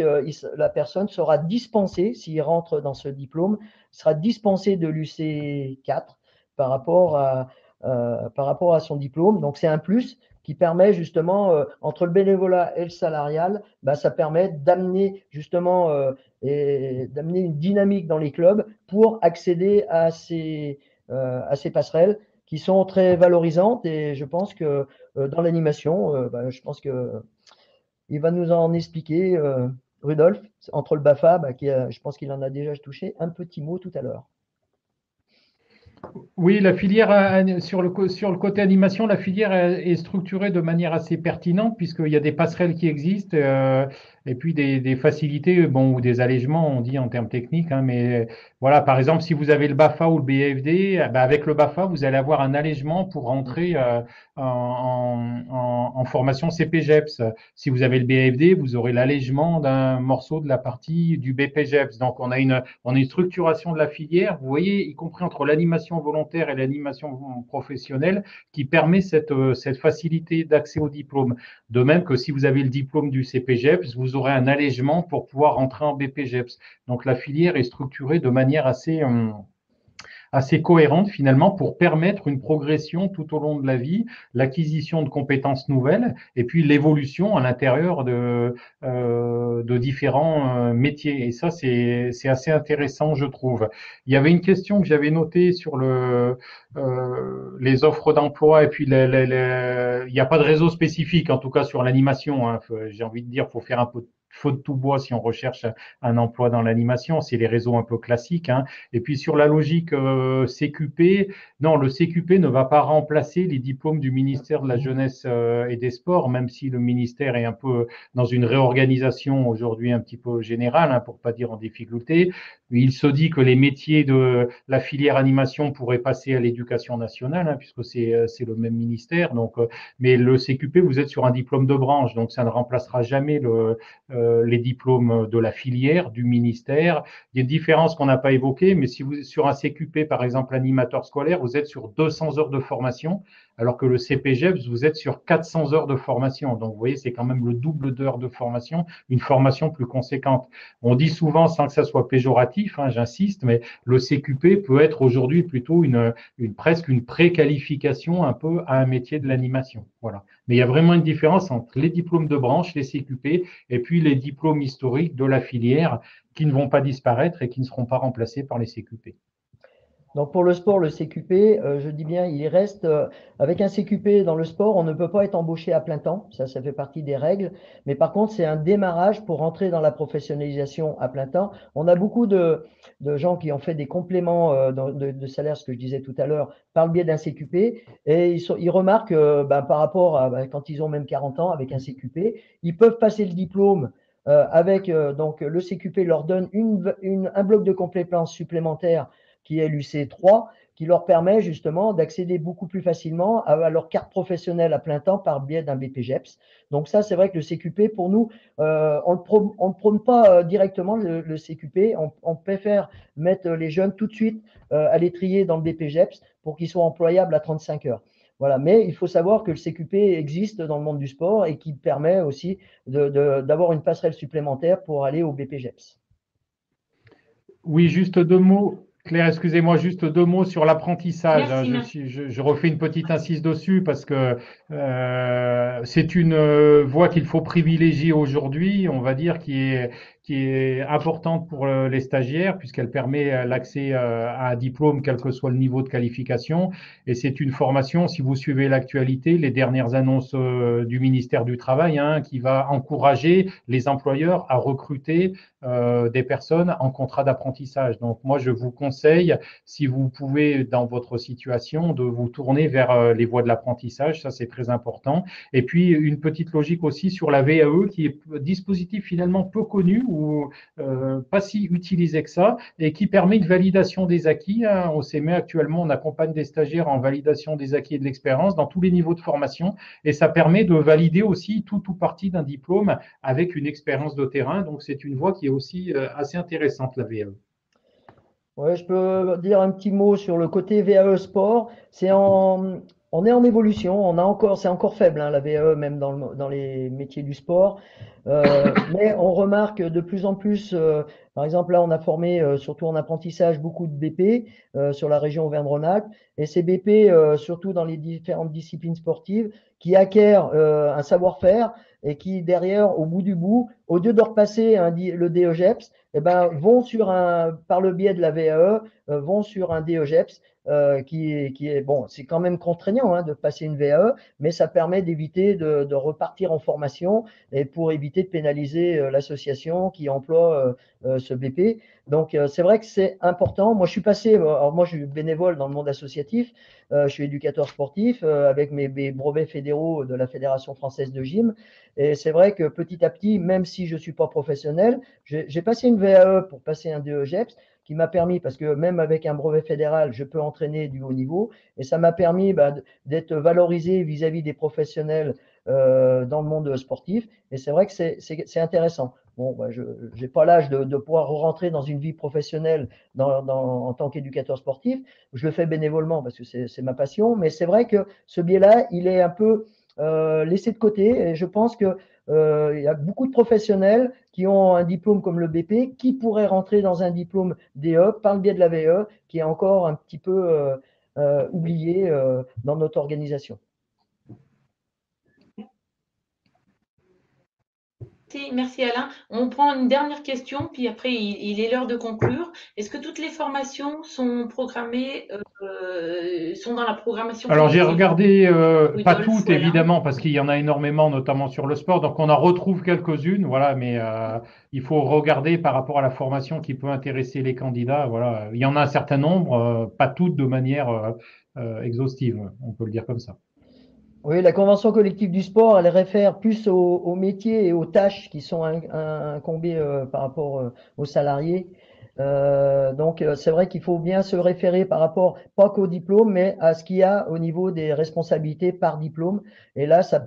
la personne sera dispensée, s'il rentre dans ce diplôme, sera dispensée de l'UC4 par rapport à son diplôme. Donc, c'est un plus qui permet justement, entre le bénévolat et le salarial, bah, ça permet d'amener justement d'amener une dynamique dans les clubs pour accéder à ces passerelles qui sont très valorisantes. Et je pense que dans l'animation, je pense qu'il va nous en expliquer, Rudolph, entre le BAFA, je pense qu'il en a déjà touché un petit mot tout à l'heure. Oui, la filière, sur le côté animation, la filière est structurée de manière assez pertinente puisqu'il y a des passerelles qui existent et puis des facilités ou des allègements, on dit en termes techniques. Hein, mais voilà, par exemple, si vous avez le BAFA ou le BAFD, avec le BAFA, vous allez avoir un allègement pour rentrer en formation CPJEPS. Si vous avez le BAFD, vous aurez l'allègement d'un morceau de la partie du BPJEPS. Donc, on a une structuration de la filière, vous voyez, y compris entre l'animation volontaire et l'animation professionnelle qui permet cette facilité d'accès au diplôme. De même que si vous avez le diplôme du CPJEPS, vous aurez un allègement pour pouvoir entrer en BPJEPS. Donc, la filière est structurée de manière assez cohérente finalement pour permettre une progression tout au long de la vie, l'acquisition de compétences nouvelles et puis l'évolution à l'intérieur de différents métiers. Et ça, c'est assez intéressant, je trouve. Il y avait une question que j'avais notée sur les offres d'emploi et puis il n'y a pas de réseau spécifique, en tout cas sur l'animation. Hein. J'ai envie de dire, il faut faire un peu de feu de tout bois si on recherche un emploi dans l'animation, c'est les réseaux un peu classiques. Hein. Et puis sur la logique CQP, non, le CQP ne va pas remplacer les diplômes du ministère de la Jeunesse et des Sports, même si le ministère est un peu dans une réorganisation aujourd'hui un petit peu générale, hein, pour pas dire en difficulté. Il se dit que les métiers de la filière animation pourraient passer à l'éducation nationale, hein, puisque c'est le même ministère. Donc, mais le CQP, vous êtes sur un diplôme de branche, donc ça ne remplacera jamais les diplômes de la filière, du ministère. Il y a une différence qu'on n'a pas évoquée, mais si vous êtes sur un CQP, par exemple, animateur scolaire, vous êtes sur 200 heures de formation, alors que le CPJEPS, vous êtes sur 400 heures de formation. Donc, vous voyez, c'est quand même le double d'heures de formation, une formation plus conséquente. On dit souvent, sans que ça soit péjoratif, hein, j'insiste, mais le CQP peut être aujourd'hui plutôt presque une préqualification un peu à un métier de l'animation. Voilà. Mais il y a vraiment une différence entre les diplômes de branche, les CQP, et puis les diplômes historiques de la filière qui ne vont pas disparaître et qui ne seront pas remplacés par les CQP. Donc pour le sport, le CQP, je dis bien, il reste, avec un CQP dans le sport, on ne peut pas être embauché à plein temps, ça fait partie des règles, mais par contre c'est un démarrage pour rentrer dans la professionnalisation à plein temps. On a beaucoup de gens qui ont fait des compléments de salaire, ce que je disais tout à l'heure, par le biais d'un CQP, et ils remarquent par rapport à quand ils ont même 40 ans avec un CQP, ils peuvent passer le diplôme. Donc le CQP leur donne un bloc de compétences supplémentaire qui est l'UC3, qui leur permet justement d'accéder beaucoup plus facilement à leur carte professionnelle à plein temps par biais d'un BPJEPS. Donc ça, c'est vrai que le CQP, pour nous, on ne prône pas directement le CQP, on préfère mettre les jeunes tout de suite à l'étrier dans le BPJEPS pour qu'ils soient employables à 35 heures. Voilà, mais il faut savoir que le CQP existe dans le monde du sport et qui permet aussi d'avoir une passerelle supplémentaire pour aller au BPJEPS. Oui, juste deux mots. Claire, excusez-moi, juste deux mots sur l'apprentissage. Je refais une petite incise dessus parce que c'est une voie qu'il faut privilégier aujourd'hui, on va dire, qui est importante pour les stagiaires puisqu'elle permet l'accès à un diplôme quel que soit le niveau de qualification, et c'est une formation, si vous suivez l'actualité, les dernières annonces du ministère du Travail, hein, qui va encourager les employeurs à recruter des personnes en contrat d'apprentissage. Donc moi je vous conseille, si vous pouvez dans votre situation, de vous tourner vers les voies de l'apprentissage, ça c'est très important. Et puis une petite logique aussi sur la VAE qui est un dispositif finalement peu connu, ou pas si utilisé que ça, et qui permet une validation des acquis. Hein. Au CMEA, actuellement, on accompagne des stagiaires en validation des acquis et de l'expérience dans tous les niveaux de formation, et ça permet de valider aussi tout ou partie d'un diplôme avec une expérience de terrain. Donc, c'est une voie qui est aussi assez intéressante, la VAE. Ouais, je peux dire un petit mot sur le côté VAE sport. On est en évolution, c'est encore faible, hein, la VAE, même dans les métiers du sport. Mais on remarque de plus en plus, par exemple là on a formé surtout en apprentissage beaucoup de BP sur la région Auvergne-Rhône-Alpes, et ces BP surtout dans les différentes disciplines sportives qui acquièrent un savoir-faire et qui derrière au bout du bout, au lieu de repasser le DEJEPS, vont par le biais de la VAE, vont sur un DEJEPS. Bon, c'est quand même contraignant, hein, de passer une VAE, mais ça permet d'éviter de repartir en formation et pour éviter de pénaliser l'association qui emploie ce BP. Donc c'est vrai que c'est important. Moi je suis moi je suis bénévole dans le monde associatif, je suis éducateur sportif avec mes brevets fédéraux de la Fédération française de gym, et c'est vrai que petit à petit, même si je suis pas professionnel, j'ai passé une VAE pour passer un DEJEPS, qui m'a permis, parce que même avec un brevet fédéral, je peux entraîner du haut niveau, et ça m'a permis d'être valorisé vis-à-vis des professionnels dans le monde sportif, et c'est vrai que c'est intéressant. Bon, je n'ai pas l'âge de pouvoir rentrer dans une vie professionnelle en tant qu'éducateur sportif, je le fais bénévolement parce que c'est ma passion, mais c'est vrai que ce biais-là, il est un peu laissé de côté, et je pense que il y a beaucoup de professionnels qui ont un diplôme comme le BP qui pourraient rentrer dans un diplôme DE par le biais de la VE, qui est encore un petit peu oublié dans notre organisation. Merci Alain. On prend une dernière question, puis après il est l'heure de conclure. Est-ce que toutes les formations sont programmées, sont dans la programmation? Alors j'ai regardé, pas toutes évidemment, parce qu'il y en a énormément, notamment sur le sport, donc on en retrouve quelques-unes, voilà, mais il faut regarder par rapport à la formation qui peut intéresser les candidats. Voilà. Il y en a un certain nombre, pas toutes de manière exhaustive, on peut le dire comme ça. Oui, la convention collective du sport, elle réfère plus aux métiers et aux tâches qui sont incombées par rapport aux salariés. Donc, c'est vrai qu'il faut bien se référer par rapport, pas qu'au diplôme, mais à ce qu'il y a au niveau des responsabilités par diplôme. Et là, ça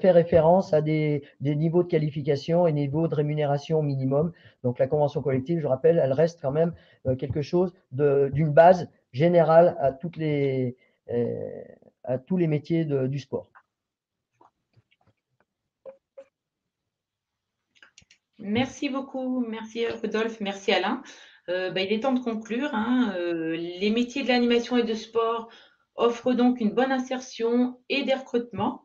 fait référence à des niveaux de qualification et niveaux de rémunération minimum. Donc, la convention collective, je rappelle, elle reste quand même quelque chose d'une base générale à toutes les à tous les métiers du sport. Merci beaucoup, merci Rudolph, merci Alain. Il est temps de conclure, hein. Les métiers de l'animation et de sport offrent donc une bonne insertion et des recrutements,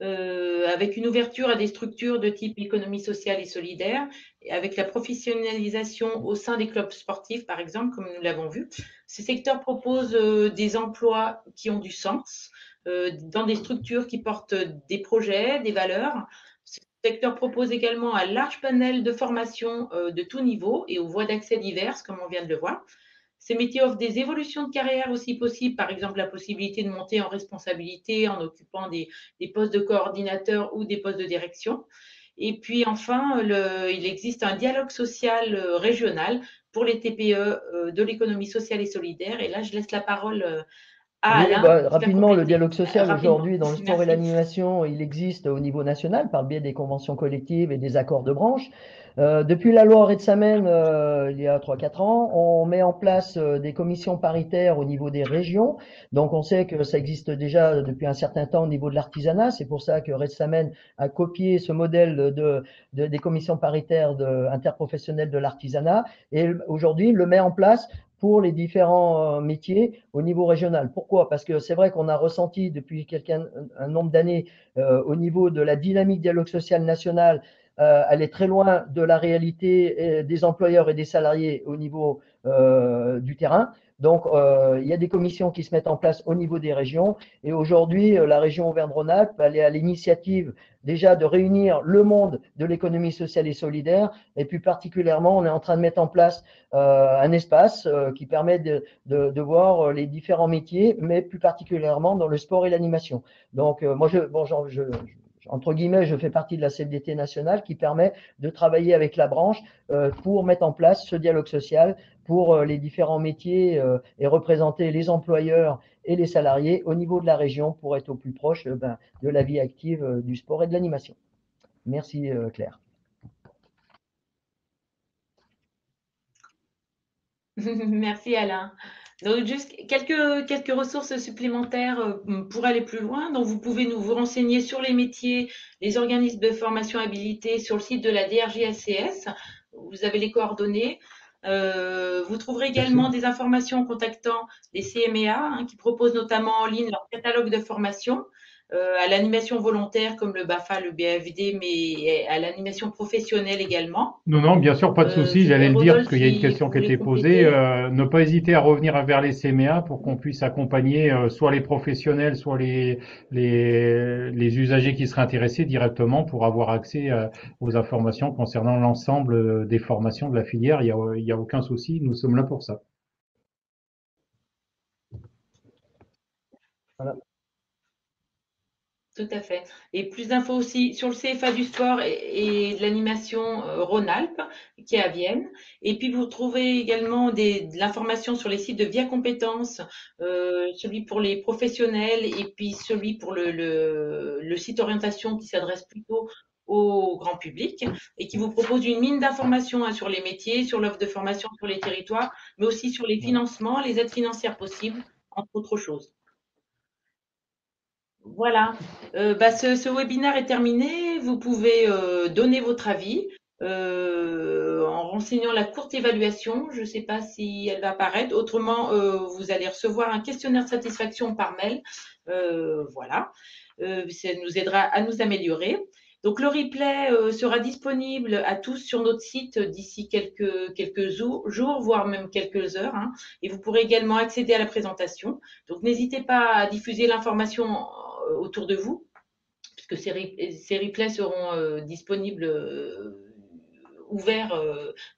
avec une ouverture à des structures de type économie sociale et solidaire, avec la professionnalisation au sein des clubs sportifs, par exemple, comme nous l'avons vu. Ces secteurs proposent des emplois qui ont du sens, dans des structures qui portent des projets, des valeurs. Ce secteur propose également un large panel de formations de tous niveaux et aux voies d'accès diverses, comme on vient de le voir. Ces métiers offrent des évolutions de carrière aussi possibles, par exemple la possibilité de monter en responsabilité en occupant des postes de coordinateur ou des postes de direction. Et puis enfin, il existe un dialogue social régional pour les TPE de l'économie sociale et solidaire. Et là, je laisse la parole à Alain. Rapidement, le dialogue social aujourd'hui dans le sport et l'animation, il existe au niveau national par le biais des conventions collectives et des accords de branche. Depuis la loi Rebsamen, il y a 3-4 ans, on met en place des commissions paritaires au niveau des régions. Donc, on sait que ça existe déjà depuis un certain temps au niveau de l'artisanat. C'est pour ça que Rebsamen a copié ce modèle des commissions paritaires interprofessionnelles de l'artisanat. Et aujourd'hui, il le met en place pour les différents métiers au niveau régional. Pourquoi? Parce que c'est vrai qu'on a ressenti depuis un nombre d'années au niveau de la dynamique dialogue social national, elle est très loin de la réalité des employeurs et des salariés au niveau du terrain. Donc, il y a des commissions qui se mettent en place au niveau des régions. Et aujourd'hui, la région Auvergne-Rhône-Alpes, elle est à l'initiative déjà de réunir le monde de l'économie sociale et solidaire. Et plus particulièrement, on est en train de mettre en place un espace qui permet de voir les différents métiers, mais plus particulièrement dans le sport et l'animation. Donc, moi, entre guillemets, je fais partie de la CFDT nationale qui permet de travailler avec la branche pour mettre en place ce dialogue social pour les différents métiers et représenter les employeurs et les salariés au niveau de la région pour être au plus proche de la vie active du sport et de l'animation. Merci Claire. Merci Alain. Donc, juste quelques ressources supplémentaires pour aller plus loin. Donc, vous pouvez vous renseigner sur les métiers, les organismes de formation habilités sur le site de la DRJSCS. Vous avez les coordonnées. Vous trouverez également des informations en contactant les CMEA, hein, qui proposent notamment en ligne leur catalogue de formation à l'animation volontaire comme le BAFA, le BAFD, mais à l'animation professionnelle également. Non, bien sûr, pas de souci. J'allais le dire parce qu'il y a une question qui était posée. Ne pas hésiter à revenir vers les CMEA pour qu'on puisse accompagner soit les professionnels, soit les usagers qui seraient intéressés directement pour avoir accès aux informations concernant l'ensemble des formations de la filière. Il n'y a aucun souci. Nous sommes là pour ça. Voilà. Tout à fait. Et plus d'infos aussi sur le CFA du sport et de l'animation Rhône-Alpes, qui est à Vienne. Et puis, vous retrouvez également de l'information sur les sites de Via Compétences, celui pour les professionnels et puis celui pour le site orientation qui s'adresse plutôt au grand public et qui vous propose une mine d'informations, hein, sur les métiers, sur l'offre de formation sur les territoires, mais aussi sur les financements, les aides financières possibles, entre autres choses. Voilà, ce webinaire est terminé. Vous pouvez donner votre avis en renseignant la courte évaluation. Je ne sais pas si elle va apparaître. Autrement, vous allez recevoir un questionnaire de satisfaction par mail. Voilà, ça nous aidera à nous améliorer. Donc, le replay sera disponible à tous sur notre site d'ici quelques jours, voire même quelques heures, hein, et vous pourrez également accéder à la présentation. Donc, n'hésitez pas à diffuser l'information autour de vous, puisque ces replays seront disponibles, ouverts,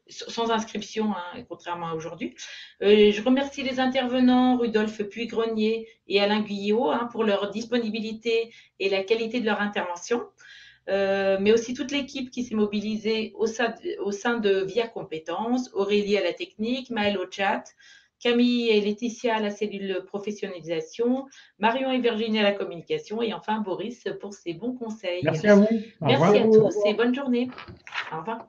sans inscription, hein, contrairement à aujourd'hui. Je remercie les intervenants Rudolph Puygrenier et Alain Guillot, hein, pour leur disponibilité et la qualité de leur intervention. Mais aussi toute l'équipe qui s'est mobilisée au sein de Via Compétences, Aurélie à la technique, Maëlle au chat, Camille et Laetitia à la cellule professionnalisation, Marion et Virginie à la communication et enfin Boris pour ses bons conseils. Merci à vous. Merci à tous et bonne journée. Au revoir.